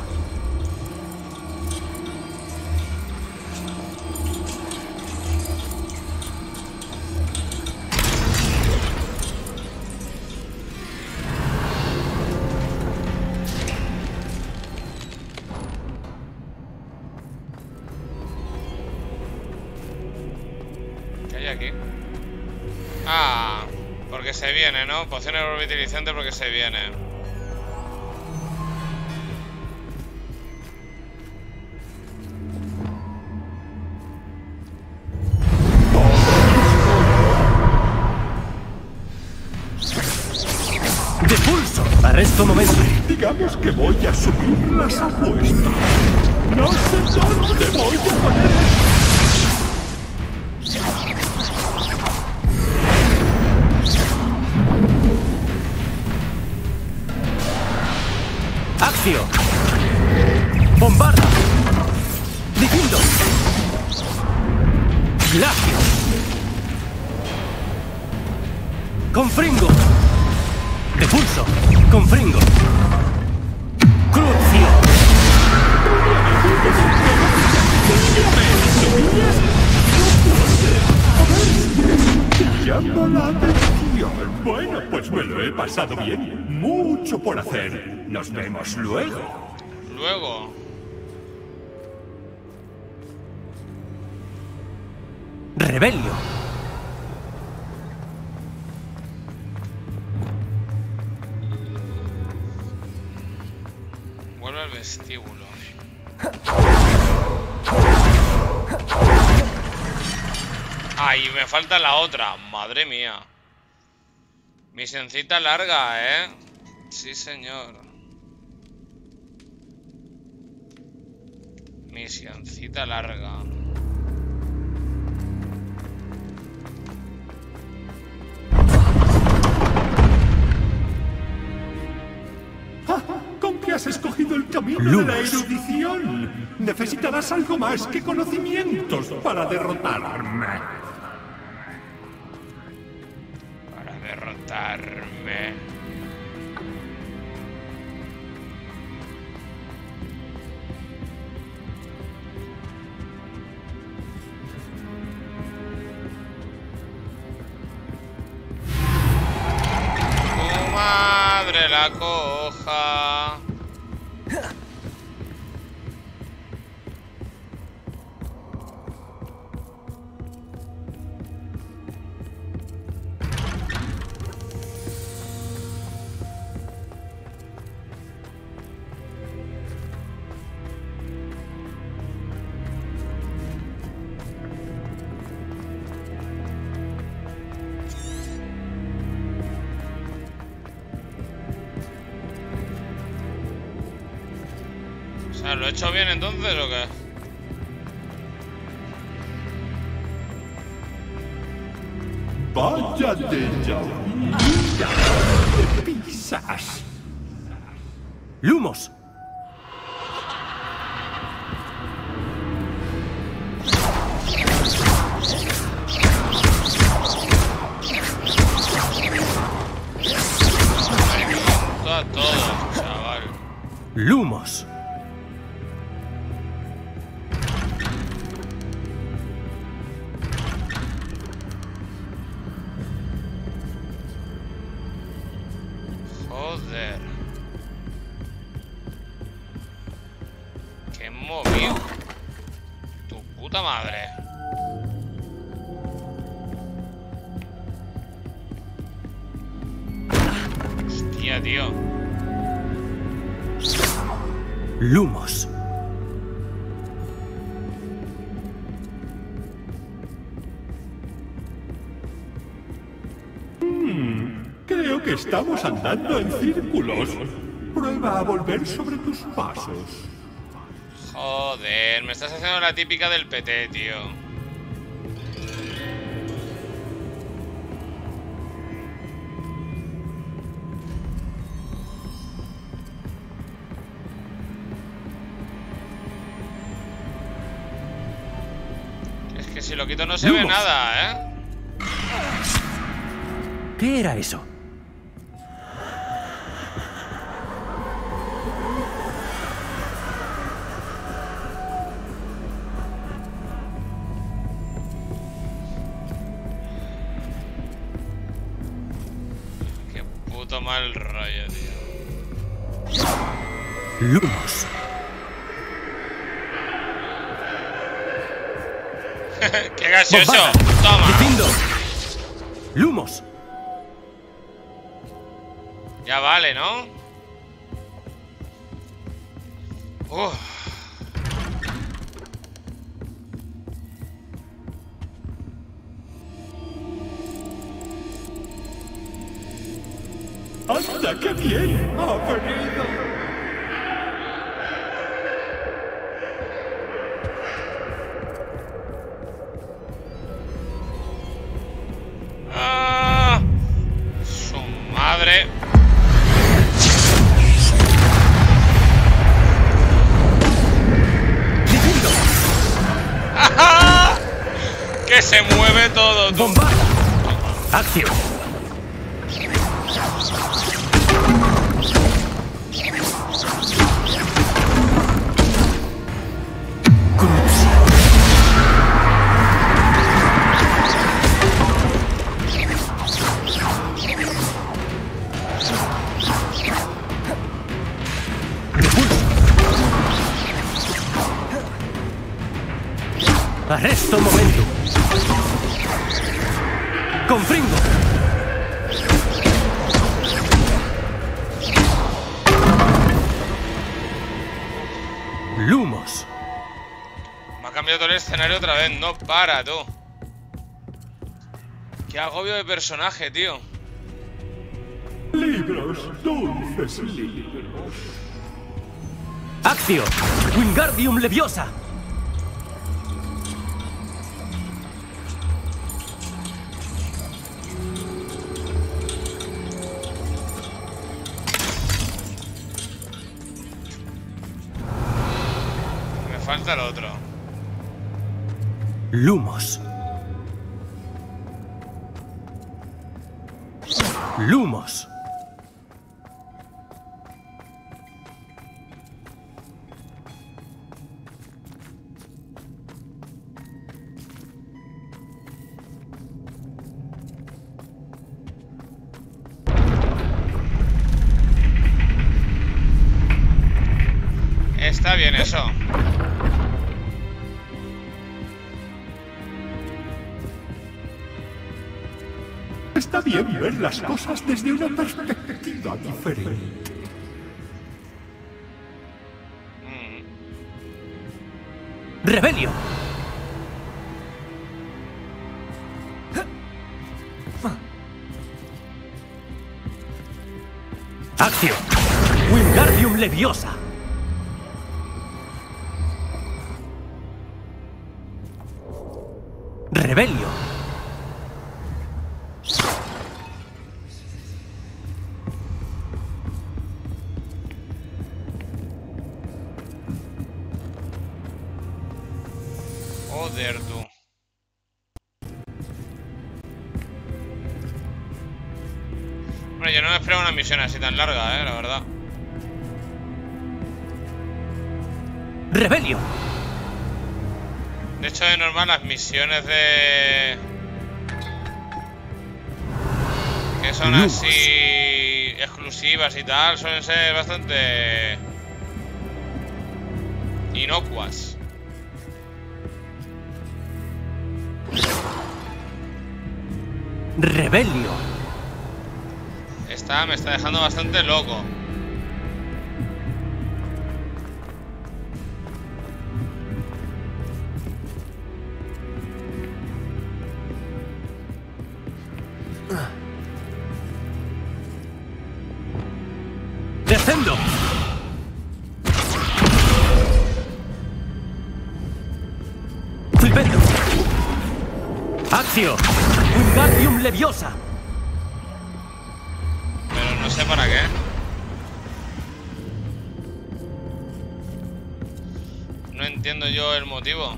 Se viene, ¿no? Pociones revitalizantes porque se viene. ¡De pulso! Arresto momento. Digamos que voy a subir las apuestas. No sé dónde voy a poner. Bombarda. Difundo. Plagio. Confringo. Repulso. Confringo. Crucio. Llama la atención. Bueno, pues me lo he pasado bien. Mucho por hacer. Nos vemos luego. Luego. Rebelio. Vuelve al vestíbulo. Ay, me falta la otra. Madre mía. Misioncita larga, ¿eh? Sí, señor. Misioncita larga. ¿Con qué has escogido el camino de la erudición? Necesitarás algo más que conocimientos para derrotarme. Para derrotarme. La coja. ¿Lo he hecho bien entonces o qué? Vaya de ya. Pisas. Lumos. A todos, chaval. Lumos. Estamos andando en círculos. Prueba a volver sobre tus pasos. Joder, me estás haciendo la típica del PT, tío. Es que si lo quito no se ve nada, ¿eh? ¿Qué era eso? Mal rayo, tío. Lumos. ¡Qué gaseoso! ¡Toma! Diciendo. ¡Lumos! Ya vale, ¿no? Uff. ¡Anda, qué bien! ¡Ha venido! ¡Ah! ¡Su madre! ¡Ah! ¡Que se mueve todo! Tú. ¡Bomba! ¡Acción! Arresto un momento. con Fringo. Lumos. Me ha cambiado todo el escenario otra vez. No para, tú. Qué agobio de personaje, tío. Libros, dulces libros. Actio, Wingardium Leviosa. Me falta el otro. Lumos. Lumos. Está bien eso. Está bien ver las cosas desde una perspectiva diferente. Rebelio. Acción. Wingardium Leviosa. Rebelio. Joder, tú. Bueno, yo no me esperaba una misión así tan larga, la verdad. Rebelio. De hecho, de normal las misiones de... que son así... exclusivas y tal, suelen ser bastante... inocuas. Rebelio. Esta me está dejando bastante loco. Descendo. Flipendo. Actio. Wingardium Leviosa. Pero no sé para qué. No entiendo yo el motivo.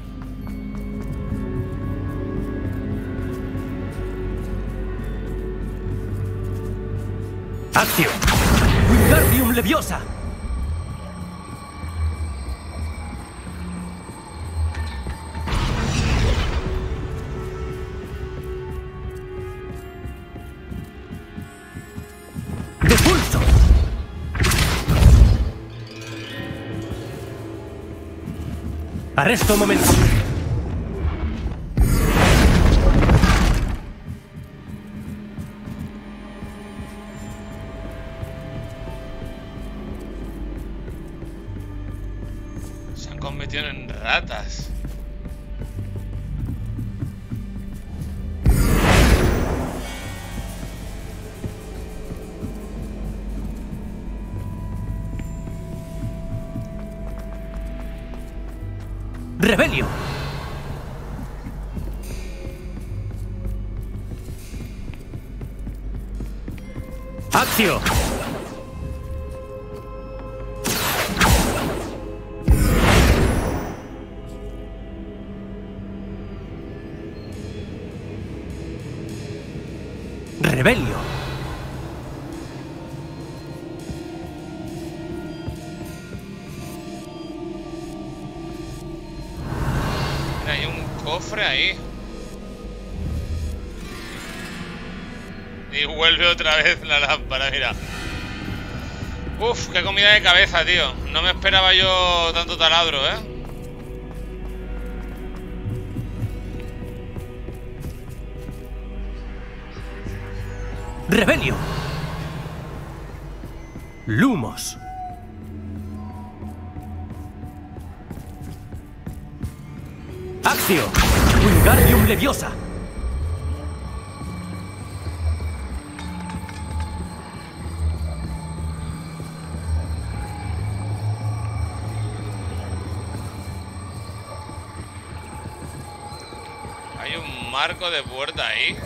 Actio. Wingardium Leviosa. Repulso. Arresto un momento. Tienen ratas. Rebelio. Actio. Rebelio. Mira, hay un cofre ahí. Y vuelve otra vez la lámpara, mira. Uf, qué comida de cabeza, tío. No me esperaba yo tanto taladro, Rebelio. Lumos. Axio. Wingardium Leviosa. Hay un marco de puerta ahí.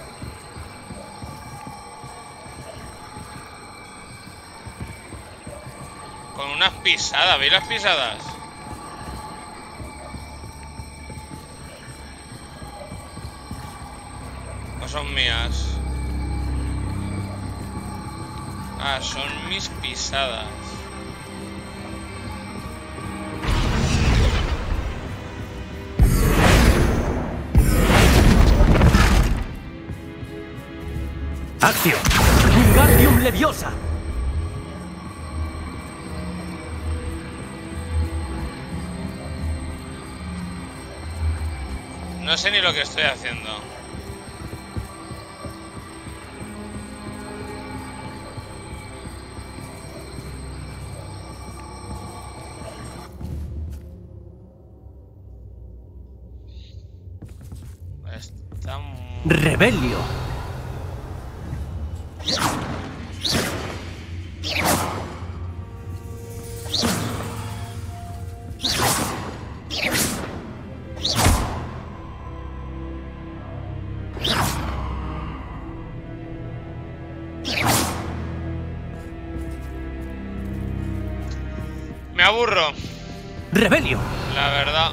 Con unas pisadas, ¿veis las pisadas? ¿O son mías? Ah, son mis pisadas. Acción. Wingardium Leviosa. No sé ni lo que estoy haciendo. Rebelio. Rebelio. La verdad.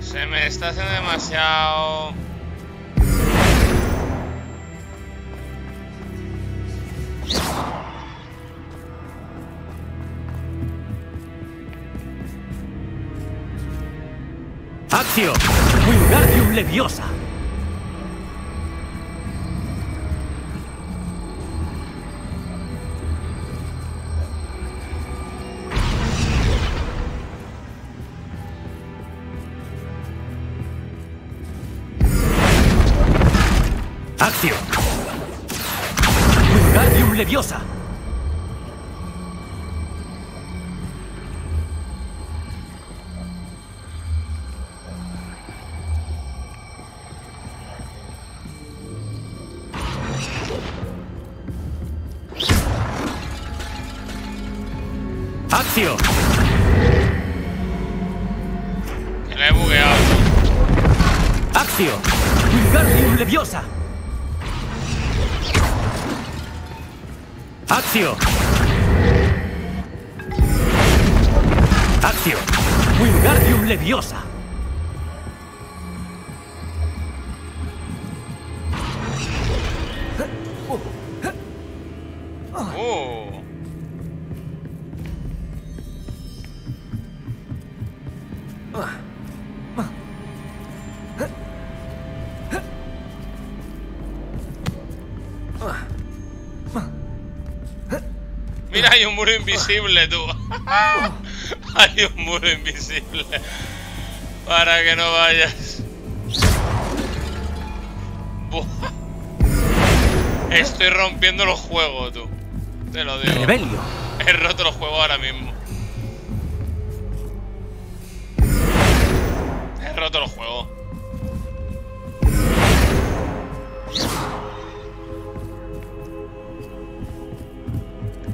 Se me está haciendo demasiado... Actio. Wingardium Leviosa. Leviosa. Acción. Que la he bugueado. Acción. Wingardium Leviosa. Acción. Acción. Wingardium Leviosa. Hay un muro invisible, tú. Hay un muro invisible. Para que no vayas. Estoy rompiendo los juegos, tú. Te lo digo. Rebelio. He roto los juegos ahora mismo. He roto los juegos.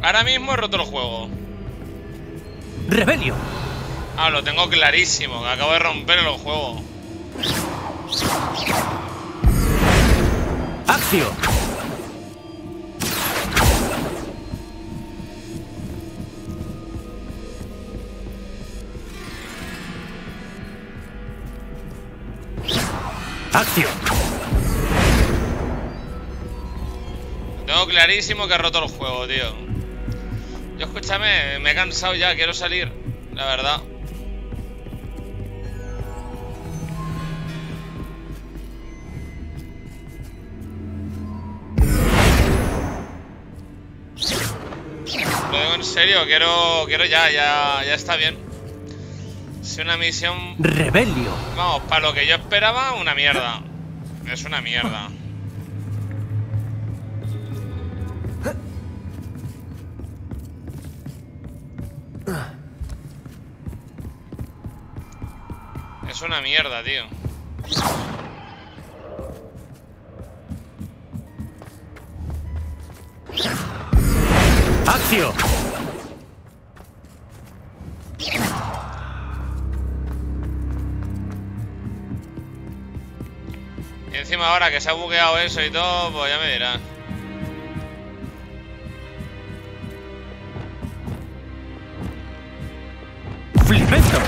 Ahora mismo he roto el juego. Rebelio. Ah, lo tengo clarísimo, que acabo de romper el juego. Acción. Acción. Lo tengo clarísimo que he roto el juego, tío. Yo, escúchame, me he cansado ya, quiero salir, la verdad. Lo digo en serio, quiero ya está bien. Es una misión... Rebelio. Vamos, para lo que yo esperaba, una mierda. Es una mierda. es una mierda, tío. ¡Acción! Y encima ahora que se ha bugueado eso y todo, pues ya me dirán. ¡Flipento!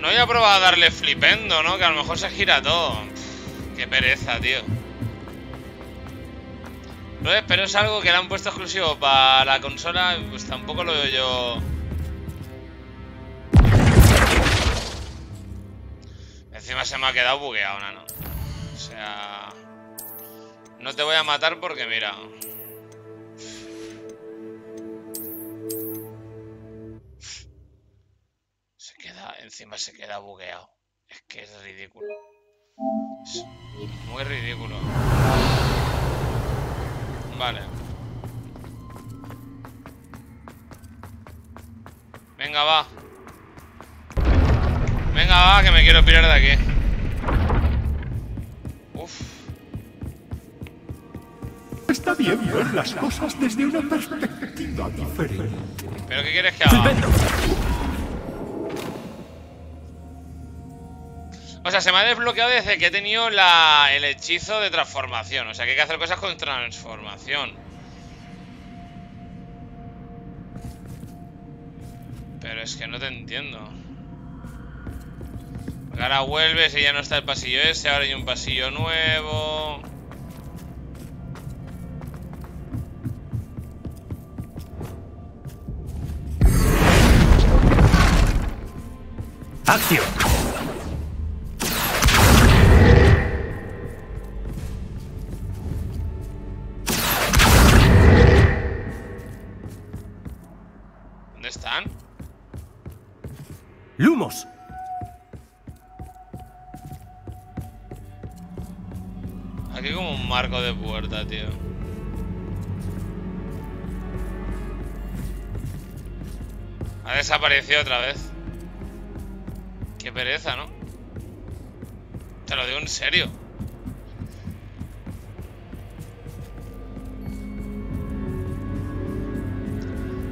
No voy a probar a darle flipendo, ¿no? Que a lo mejor se gira todo. Qué pereza, tío. Pero es algo que le han puesto exclusivo para la consola. Pues tampoco lo veo yo. Encima se me ha quedado bugueado, nano. O sea... No te voy a matar porque mira... Encima se queda bugueado. Es que es ridículo. Es muy ridículo. Vale. Venga, va. Venga, va, que me quiero pirar de aquí. Uf. Está bien ver las cosas desde una perspectiva diferente. ¿Pero qué quieres que haga? O sea, se me ha desbloqueado desde que he tenido el hechizo de transformación. O sea, que hay que hacer cosas con transformación. Pero es que no te entiendo. Porque ahora vuelves y ya no está el pasillo ese. Ahora hay un pasillo nuevo. ¡Acción! ¡Lumos! Aquí como un marco de puerta, tío. Ha desaparecido otra vez. Qué pereza, ¿no? Te lo digo en serio.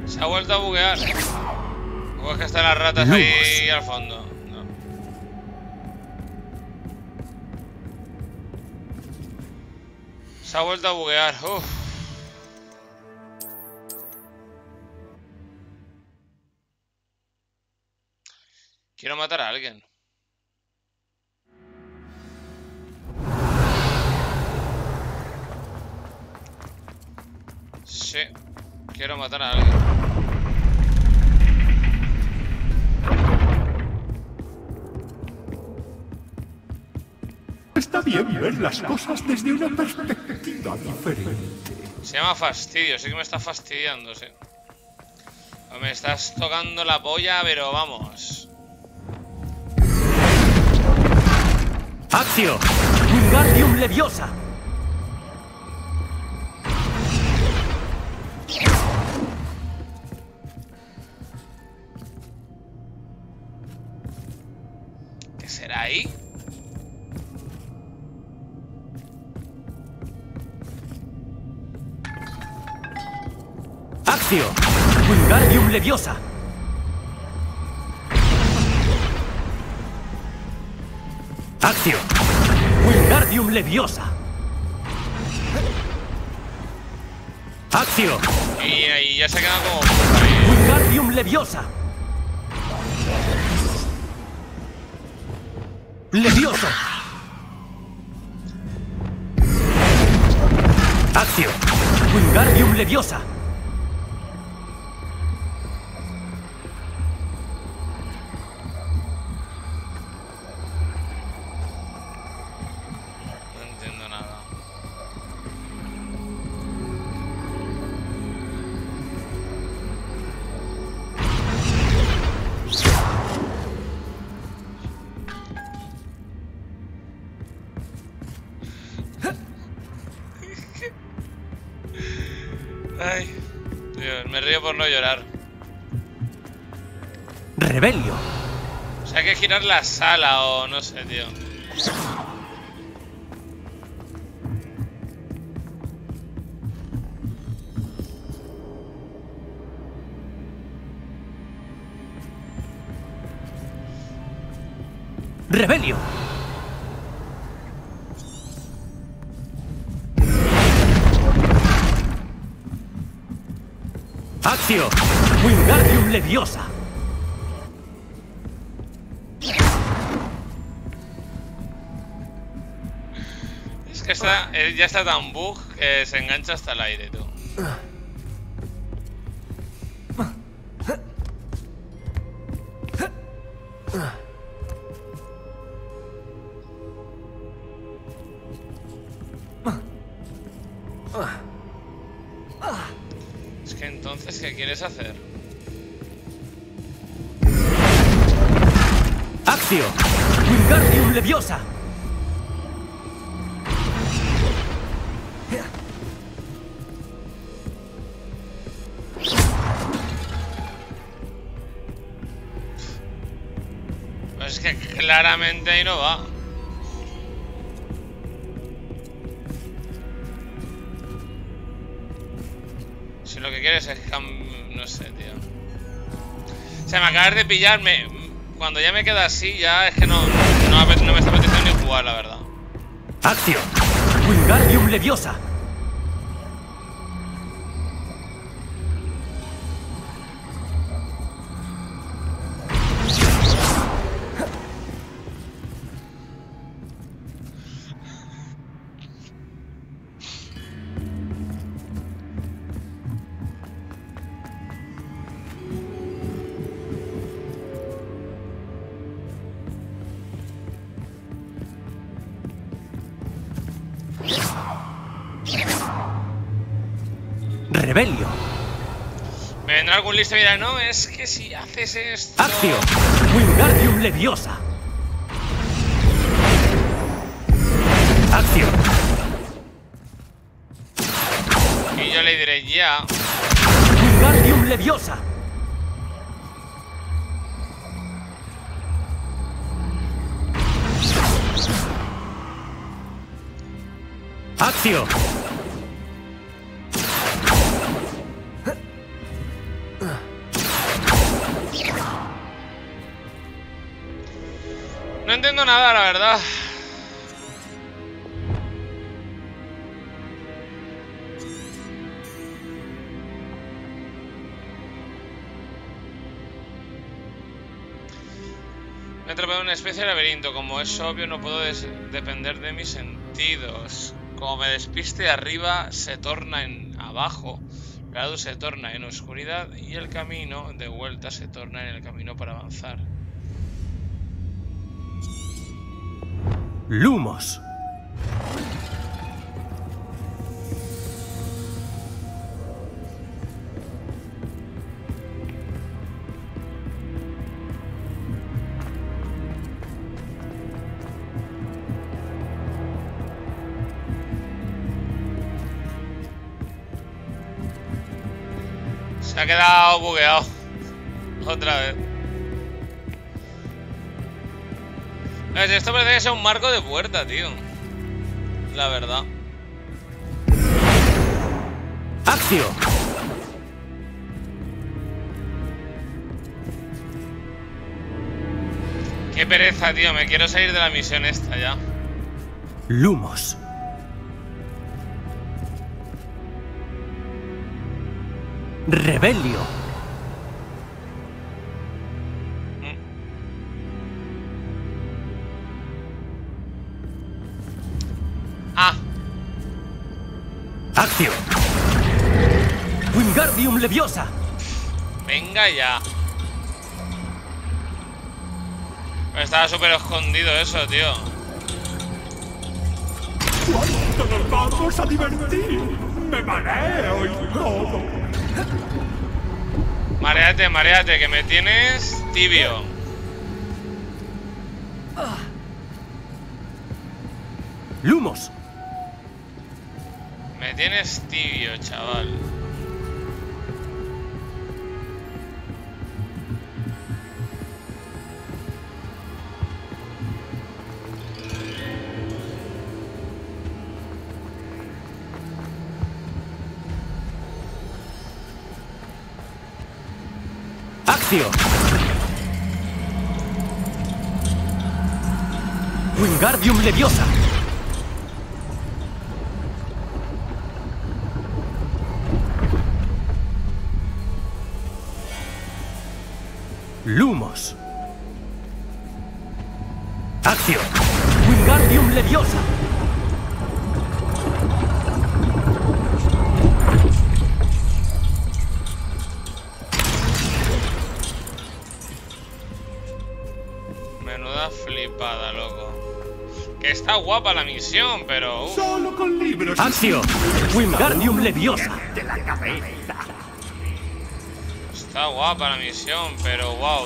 Se ha vuelto a buguear. O es que están las ratas ahí al fondo. No. Se ha vuelto a buguear. Uf. Quiero matar a alguien. Sí, quiero matar a alguien. Está bien ver las cosas desde una perspectiva diferente. Se llama fastidio, sí que me está fastidiando, sí. Me estás tocando la polla, pero vamos. ¡Acción! ¡Wingardium Leviosa! ¿Qué será ahí? Wingardium Leviosa. Acción. Wingardium Leviosa. Acción. Y ahí ya se ha quedado como... Wingardium Leviosa. Leviosa. Acción. Wingardium Leviosa. Dios, me río por no llorar. Rebelio. O sea, hay que girar la sala o no sé, tío. Rebelio. Actio. Wingardium Leviosa. Es que está, ya está tan bug que se engancha hasta el aire, tú. Hacer Actio Wingardium Leviosa. Pues es que claramente ahí no va. Si lo que quieres es cambiar. No sé, tío. O sea, me acabas de pillarme. Cuando ya me queda así, ya es que no me está apeteciendo ni jugar, la verdad. Actio. Wingardium Leviosa. Me vendrá algún listo y dirá, no, es que si haces esto... Actio, Wingardium Leviosa. Actio. Y yo le diré ya. Wingardium Leviosa. Actio. No entiendo nada, la verdad. Me he atrapado en una especie de laberinto. Como es obvio, no puedo depender de mis sentidos. Como me despiste arriba, se torna en abajo. La luz se torna en oscuridad y el camino de vuelta se torna en el camino para avanzar. Lumos. Se ha quedado bugueado. Otra vez. Esto parece que sea un marco de puerta, tío. La verdad. Actio. Qué pereza, tío. Me quiero salir de la misión esta ya. Lumos. Rebelio. Actio. Wingardium Leviosa. Venga ya. Pero estaba súper escondido eso, tío. ¿Cuánto nos vamos a divertir? Me mareo y todo. Mareate, mareate, que me tienes tibio. Lumos. Me tienes tibio, chaval. ¡Silencio! ¡Wingardium Leviosa! Lumos. Acción. Wingardium Leviosa. Menuda flipada, loco. Que está guapa la misión, pero... Solo con libros. Acción. Wingardium Leviosa. De la cabeza. Está guapa la misión, pero wow,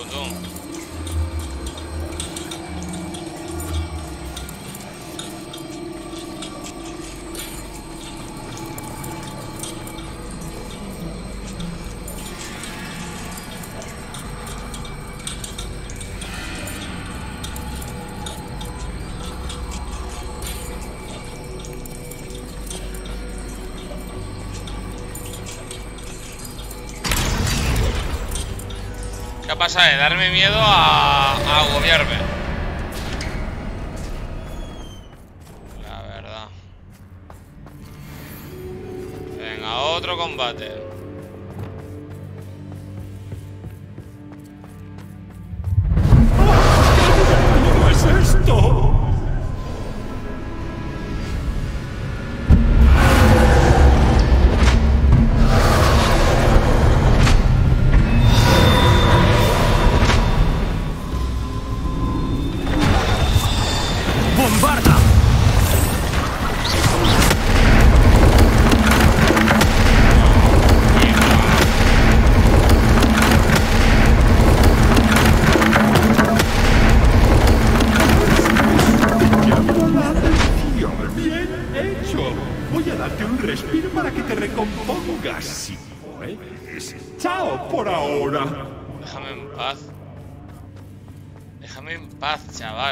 pasa de darme miedo a agobiarme. La verdad. Venga, otro combate. ¿Qué es esto?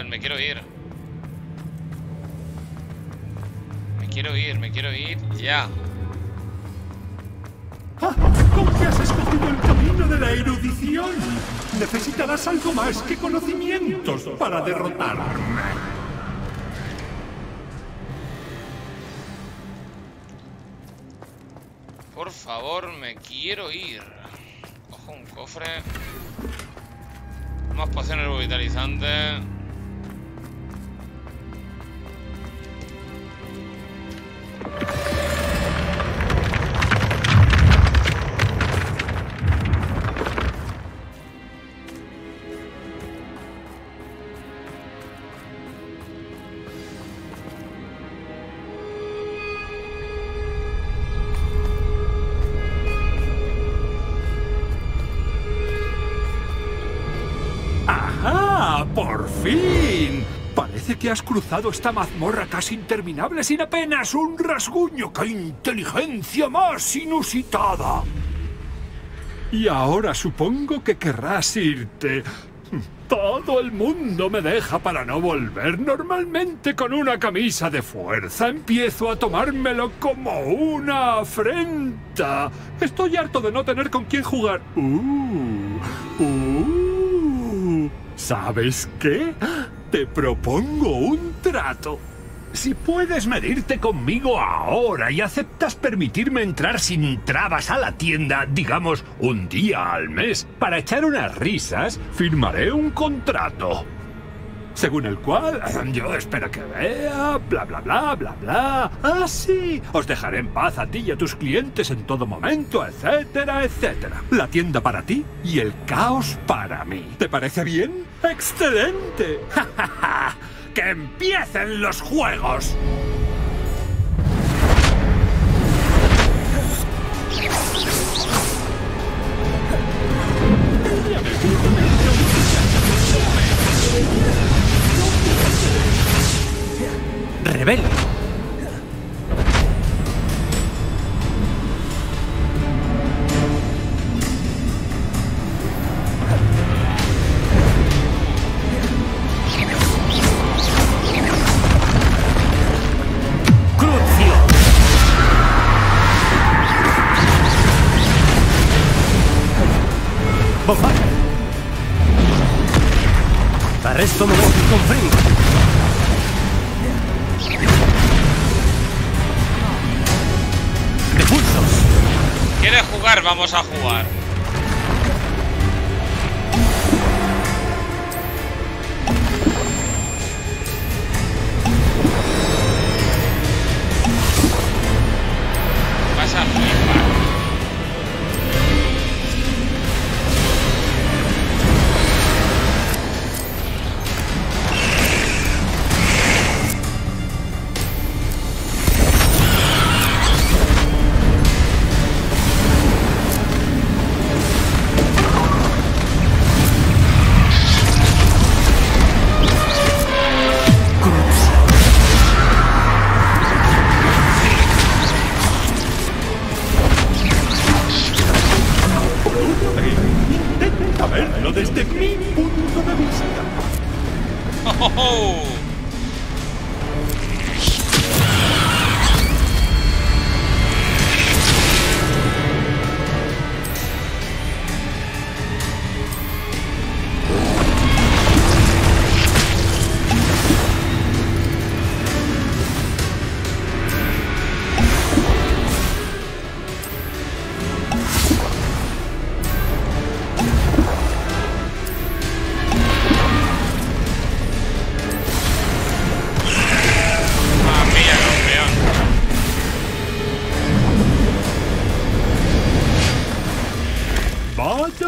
Me quiero ir. Me quiero ir ya. ¿Cómo que has escogido el camino de la erudición? Necesitarás algo más que conocimientos para derrotarme. Por favor, me quiero ir. Ojo, un cofre. Más pociones revitalizantes. Que has cruzado esta mazmorra casi interminable sin apenas un rasguño. ¡Qué inteligencia más inusitada! Y ahora supongo que querrás irte. Todo el mundo me deja para no volver. Normalmente con una camisa de fuerza empiezo a tomármelo como una afrenta. Estoy harto de no tener con quién jugar. ¿Sabes qué? Te propongo un trato. Si puedes medirte conmigo ahora y aceptas permitirme entrar sin trabas a la tienda, digamos, un día al mes, para echar unas risas, firmaré un contrato. Según el cual, yo espero que vea, bla, bla, bla, bla, bla. Ah, sí, os dejaré en paz a ti y a tus clientes en todo momento, etcétera, etcétera. La tienda para ti y el caos para mí. ¿Te parece bien? ¡Excelente! ¡Ja, ja, ja! ¡Que empiecen los juegos! Rebelde. Crucio. Bombarde. Arresto Modesto con Fring. Repulsos. ¿Quieres jugar? Vamos a jugar. Vas a flipar.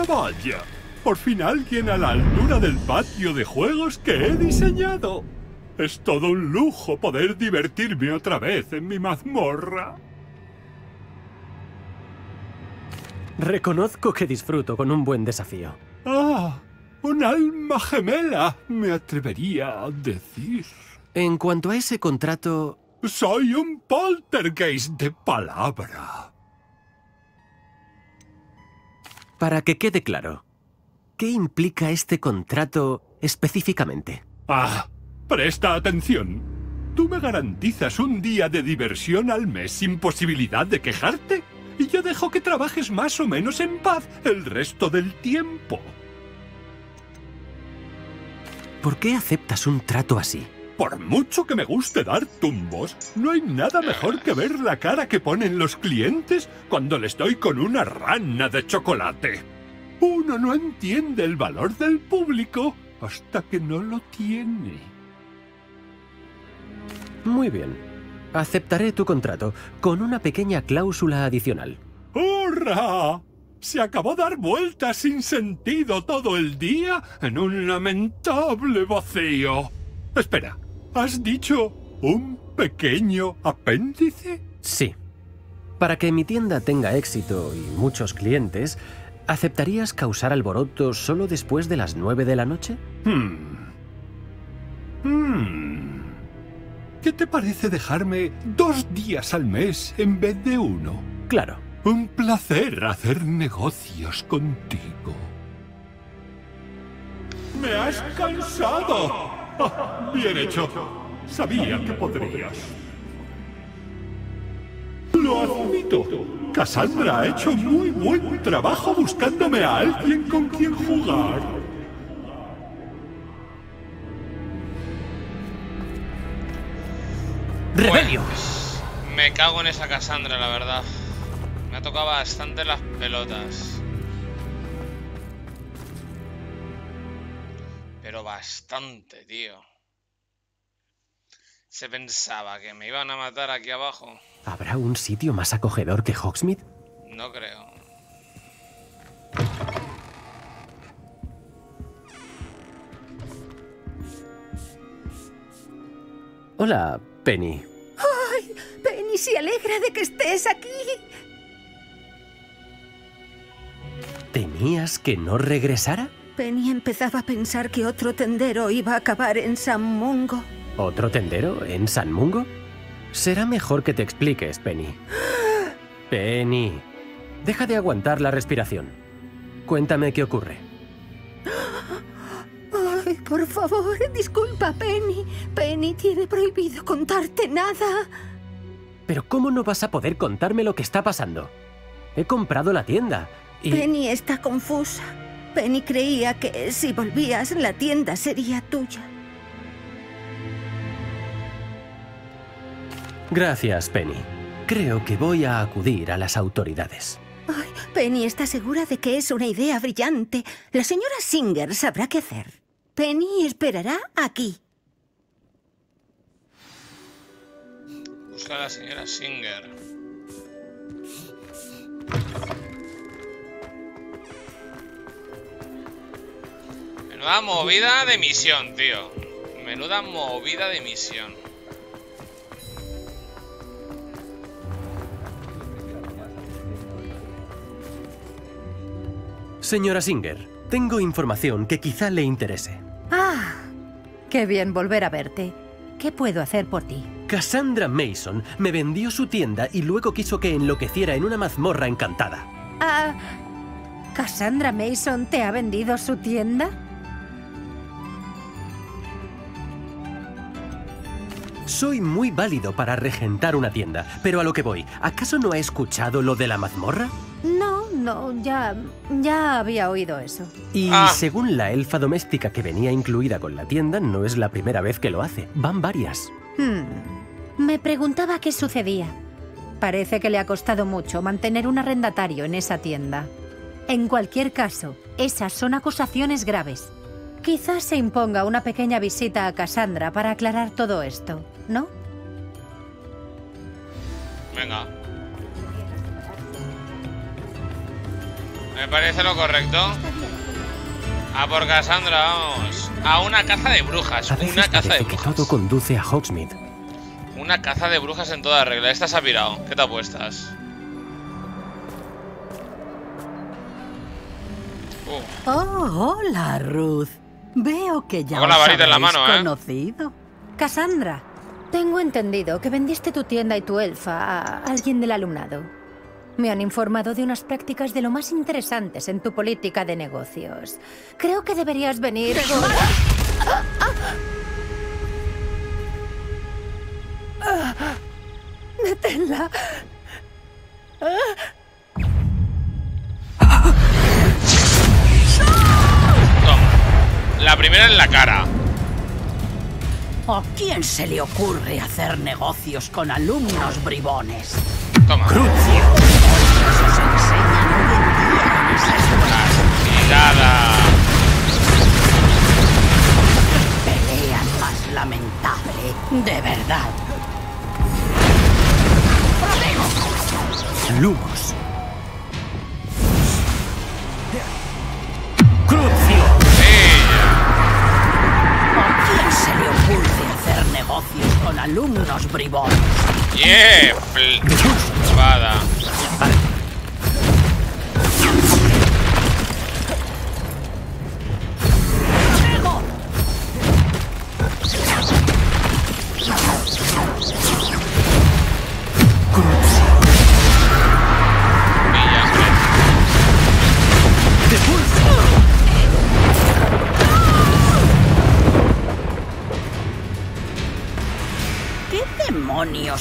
Vaya, por fin alguien a la altura del patio de juegos que he diseñado. Es todo un lujo poder divertirme otra vez en mi mazmorra. Reconozco que disfruto con un buen desafío. Ah, un alma gemela, me atrevería a decir. En cuanto a ese contrato... Soy un poltergeist de palabra. Para que quede claro, ¿qué implica este contrato específicamente? Ah, presta atención. Tú me garantizas un día de diversión al mes sin posibilidad de quejarte, y yo dejo que trabajes más o menos en paz el resto del tiempo. ¿Por qué aceptas un trato así? Por mucho que me guste dar tumbos, no hay nada mejor que ver la cara que ponen los clientes cuando les doy con una rana de chocolate. Uno no entiende el valor del público hasta que no lo tiene. Muy bien. Aceptaré tu contrato con una pequeña cláusula adicional. ¡Hurra! Se acabó dar vueltas sin sentido todo el día en un lamentable vacío. Espera, ¿has dicho un pequeño apéndice? Sí. Para que mi tienda tenga éxito y muchos clientes, ¿aceptarías causar alboroto solo después de las 9 de la noche? ¿Qué te parece dejarme 2 días al mes en vez de 1? Claro. Un placer hacer negocios contigo. ¡Me has cansado! Oh, bien hecho. Sabía que podrías. Lo admito. Cassandra ha hecho muy buen trabajo buscándome a alguien con quien jugar. ¡Rebelio! Pues, me cago en esa Cassandra, la verdad. Me ha tocado bastante las pelotas. Pero bastante, tío. Se pensaba que me iban a matar aquí abajo. ¿Habrá un sitio más acogedor que Hawksmith? No creo. Hola, Penny. ¡Ay! Penny se alegra de que estés aquí. ¿Temías que no regresara? Penny empezaba a pensar que otro tendero iba a acabar en San Mungo. ¿Otro tendero en San Mungo? Será mejor que te expliques, Penny. Penny, deja de aguantar la respiración. Cuéntame qué ocurre. Ay, por favor, disculpa, Penny. Penny tiene prohibido contarte nada. Pero ¿cómo no vas a poder contarme lo que está pasando? He comprado la tienda y... Penny está confusa. Penny creía que si volvías, la tienda sería tuya. Gracias, Penny. Creo que voy a acudir a las autoridades. Ay, Penny está segura de que es una idea brillante. La señora Singer sabrá qué hacer. Penny esperará aquí. Busca a la señora Singer. Menuda movida de misión, tío. Menuda movida de misión. Señora Singer, tengo información que quizá le interese. Ah, qué bien volver a verte. ¿Qué puedo hacer por ti? Cassandra Mason me vendió su tienda y luego quiso que enloqueciera en una mazmorra encantada. Ah, ¿Cassandra Mason te ha vendido su tienda? Soy muy válido para regentar una tienda, pero a lo que voy, ¿acaso no ha escuchado lo de la mazmorra? No, ya había oído eso. Y según la elfa doméstica que venía incluida con la tienda, no es la primera vez que lo hace. Van varias. Me preguntaba qué sucedía. Parece que le ha costado mucho mantener un arrendatario en esa tienda. En cualquier caso, esas son acusaciones graves. Quizás se imponga una pequeña visita a Cassandra para aclarar todo esto, ¿no? Venga. Me parece lo correcto. A por Cassandra, vamos. A una caza de brujas. Una caza de brujas. Todo conduce a Hawksmith. Una caza de brujas en toda regla. Esta se ha pirado. ¿Qué te apuestas? Oh, hola, Ruth. Veo que ya la varita en la mano, conocido. Cassandra, tengo entendido que vendiste tu tienda y tu elfa a alguien del alumnado. Me han informado de unas prácticas de lo más interesantes en tu política de negocios. Creo que deberías venir... ¡Deténla! Toma. La primera en la cara. ¿A quién se le ocurre hacer negocios con alumnos bribones? Toma. ¡Crucio! Nada. Pelea más lamentable, de verdad. ¡Protego! Lumos. Crucio. ¿A quién se le ocurre hacer negocios con alumnos bribones? Yeah, espada.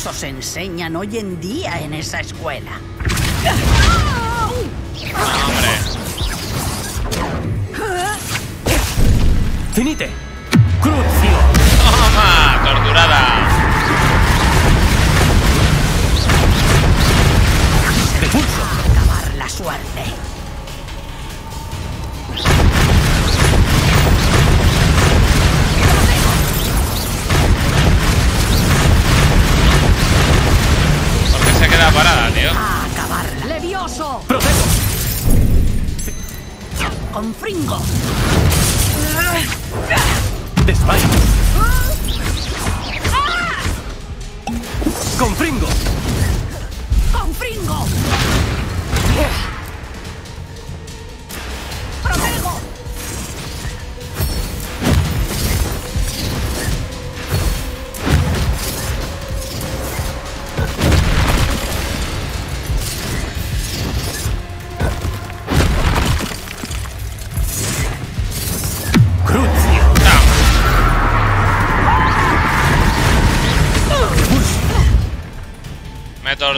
Os enseñan hoy en día en esa escuela. ¡Finite! ¡Crucio! ¡Toma! ¡Torturada! ¡Repulso! ¡Acabar la suerte! La parada, tío. A acabarla. Levioso. Proceso. Confringo. Desmayo. Confringo. Confringo. Protego.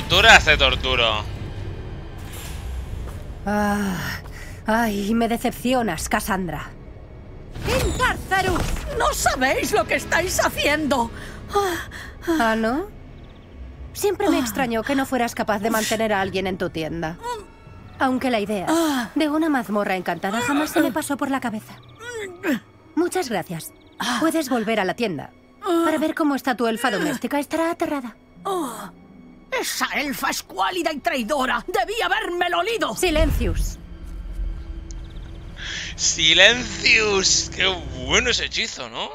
Torturas de torturo. Ay, me decepcionas, Cassandra. ¡Incárcerus! ¡No sabéis lo que estáis haciendo! ¿Ah, no? Siempre me extrañó que no fueras capaz de mantener a alguien en tu tienda. Aunque la idea de una mazmorra encantada jamás se me pasó por la cabeza. Muchas gracias. Puedes volver a la tienda. Para ver cómo está tu elfa doméstica, estará aterrada. Oh, ¡esa elfa es cuálida y traidora! ¡Debí habérmelo olido! ¡Silencius! ¡Silencius! ¡Qué bueno ese hechizo!, ¿no?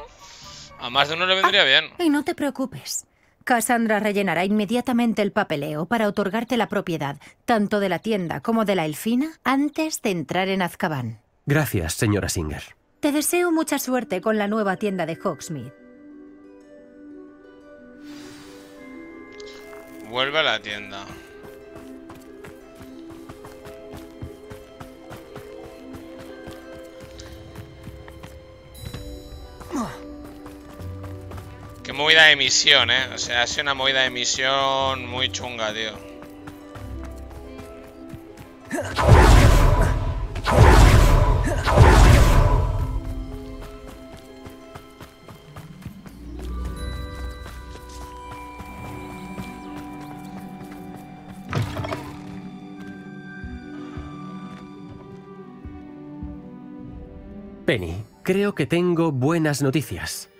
A más de uno le vendría bien. Y no te preocupes. Cassandra rellenará inmediatamente el papeleo para otorgarte la propiedad, tanto de la tienda como de la elfina, antes de entrar en Azkaban. Gracias, señora Singer. Te deseo mucha suerte con la nueva tienda de Hogsmeade. Vuelve a la tienda. Qué movida de misión, ¿eh? O sea, ha sido una movida de misión muy chunga, tío. Penny, creo que tengo buenas noticias.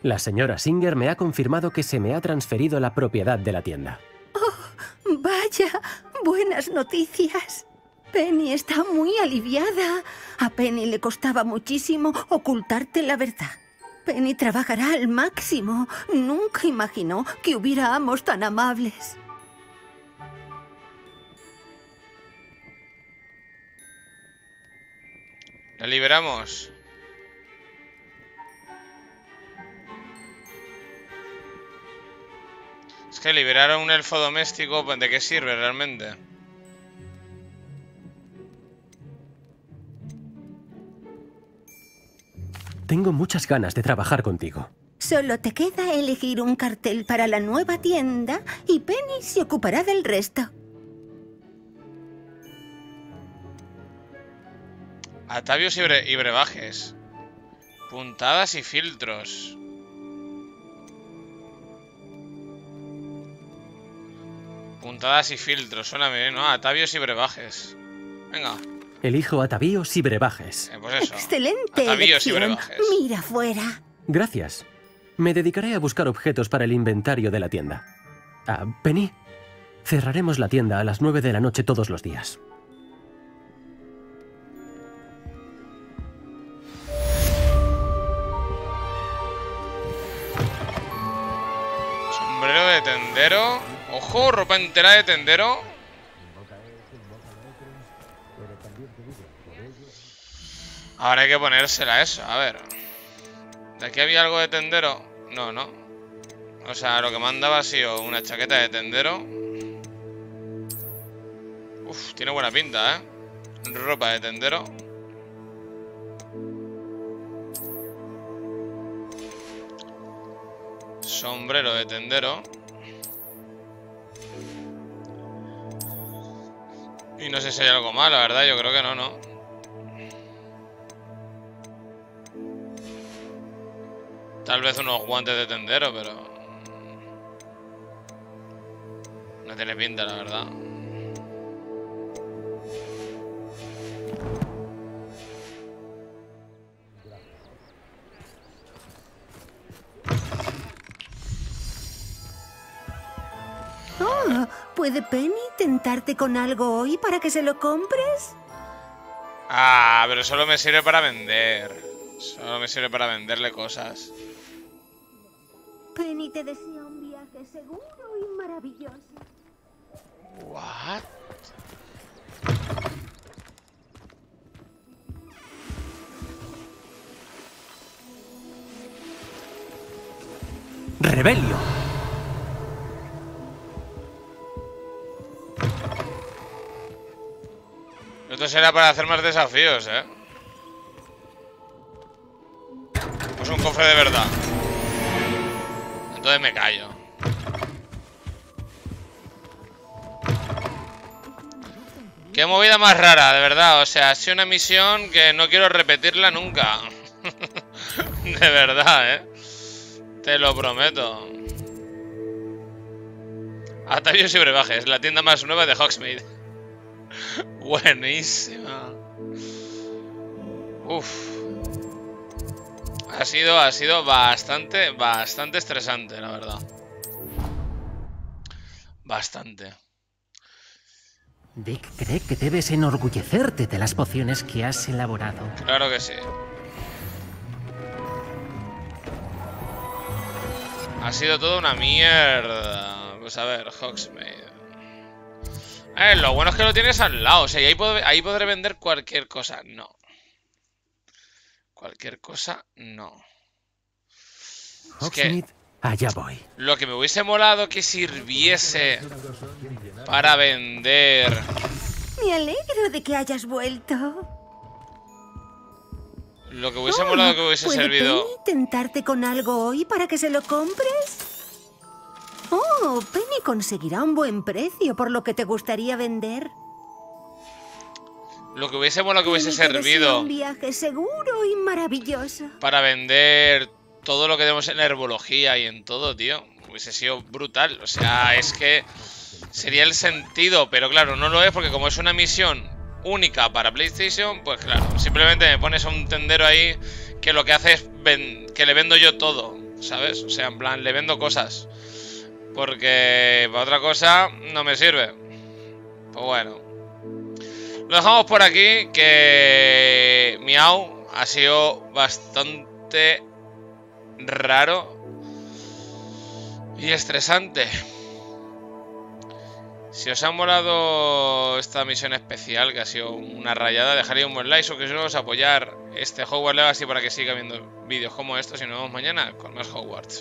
La señora Singer me ha confirmado que se me ha transferido la propiedad de la tienda. ¡Oh, vaya! ¡Buenas noticias! Penny está muy aliviada. A Penny le costaba muchísimo ocultarte la verdad. Penny trabajará al máximo. Nunca imaginó que hubiera amos tan amables. La liberamos. Es que liberar a un elfo doméstico, pues, ¿de qué sirve realmente? Tengo muchas ganas de trabajar contigo. Solo te queda elegir un cartel para la nueva tienda y Penny se ocupará del resto. Atavíos y brebajes. Puntadas y filtros. Puntadas y filtros, suena bien, ¿no? Atavíos y brebajes. Venga. Elijo atavíos y brebajes. Pues eso. Excelente. Atavíos y brebajes. Mira fuera. Gracias. Me dedicaré a buscar objetos para el inventario de la tienda. Ah, Penny, cerraremos la tienda a las 9 de la noche todos los días. Sombrero de tendero. Ojo, ropa entera de tendero. Ahora hay que ponérsela eso, a ver. ¿De aquí había algo de tendero? No, no. O sea, lo que mandaba ha sido una chaqueta de tendero. Uf, tiene buena pinta, ¿eh? Ropa de tendero. Sombrero de tendero. Y no sé si hay algo más, la verdad, yo creo que no, ¿no? Tal vez unos guantes de tendero, pero... no tiene pinta, la verdad. ¿Puede Penny tentarte con algo hoy para que se lo compres? Ah, pero solo me sirve para vender. Solo me sirve para venderle cosas. Penny te desea un viaje seguro y maravilloso. ¿What? ¡Rebelio! Esto será para hacer más desafíos, ¿eh? Pues un cofre de verdad. Entonces me callo. Qué movida más rara, de verdad. O sea, ha sido una misión que no quiero repetirla nunca. De verdad, ¿eh? Te lo prometo. Atavíos y brebajes, la tienda más nueva de Hogsmeade. Buenísima. Uf. Ha sido bastante estresante, la verdad. Bastante. Dick cree que debes enorgullecerte de las pociones que has elaborado. Claro que sí. Ha sido toda una mierda. Pues a ver, Hogsmeade. Lo bueno es que lo tienes al lado. O sea, y ahí podré vender cualquier cosa. No. Cualquier cosa, no. Es que allá voy. Lo que me hubiese molado que sirviese para vender. Me alegro de que hayas vuelto. Lo que hubiese molado que hubiese servido. ¿Puedo tentarte con algo hoy para que se lo compres? Oh, Penny conseguirá un buen precio por lo que te gustaría vender. Lo que hubiese molado que hubiese servido. Un viaje seguro y maravilloso. Para vender todo lo que tenemos en herbología y en todo, tío. Hubiese sido brutal. O sea, es que sería el sentido. Pero claro, no lo es porque como es una misión única para PlayStation, pues claro, simplemente me pones a un tendero ahí que lo que hace es que le vendo yo todo, ¿sabes? O sea, en plan, le vendo cosas. Porque para otra cosa no me sirve. Pues bueno. Lo dejamos por aquí, que Miau ha sido bastante raro y estresante. Si os ha molado esta misión especial, que ha sido una rayada, dejaría un buen like, suscribiros, apoyar este Hogwarts Legacy para que siga viendo vídeos como estos y nos vemos mañana con más Hogwarts.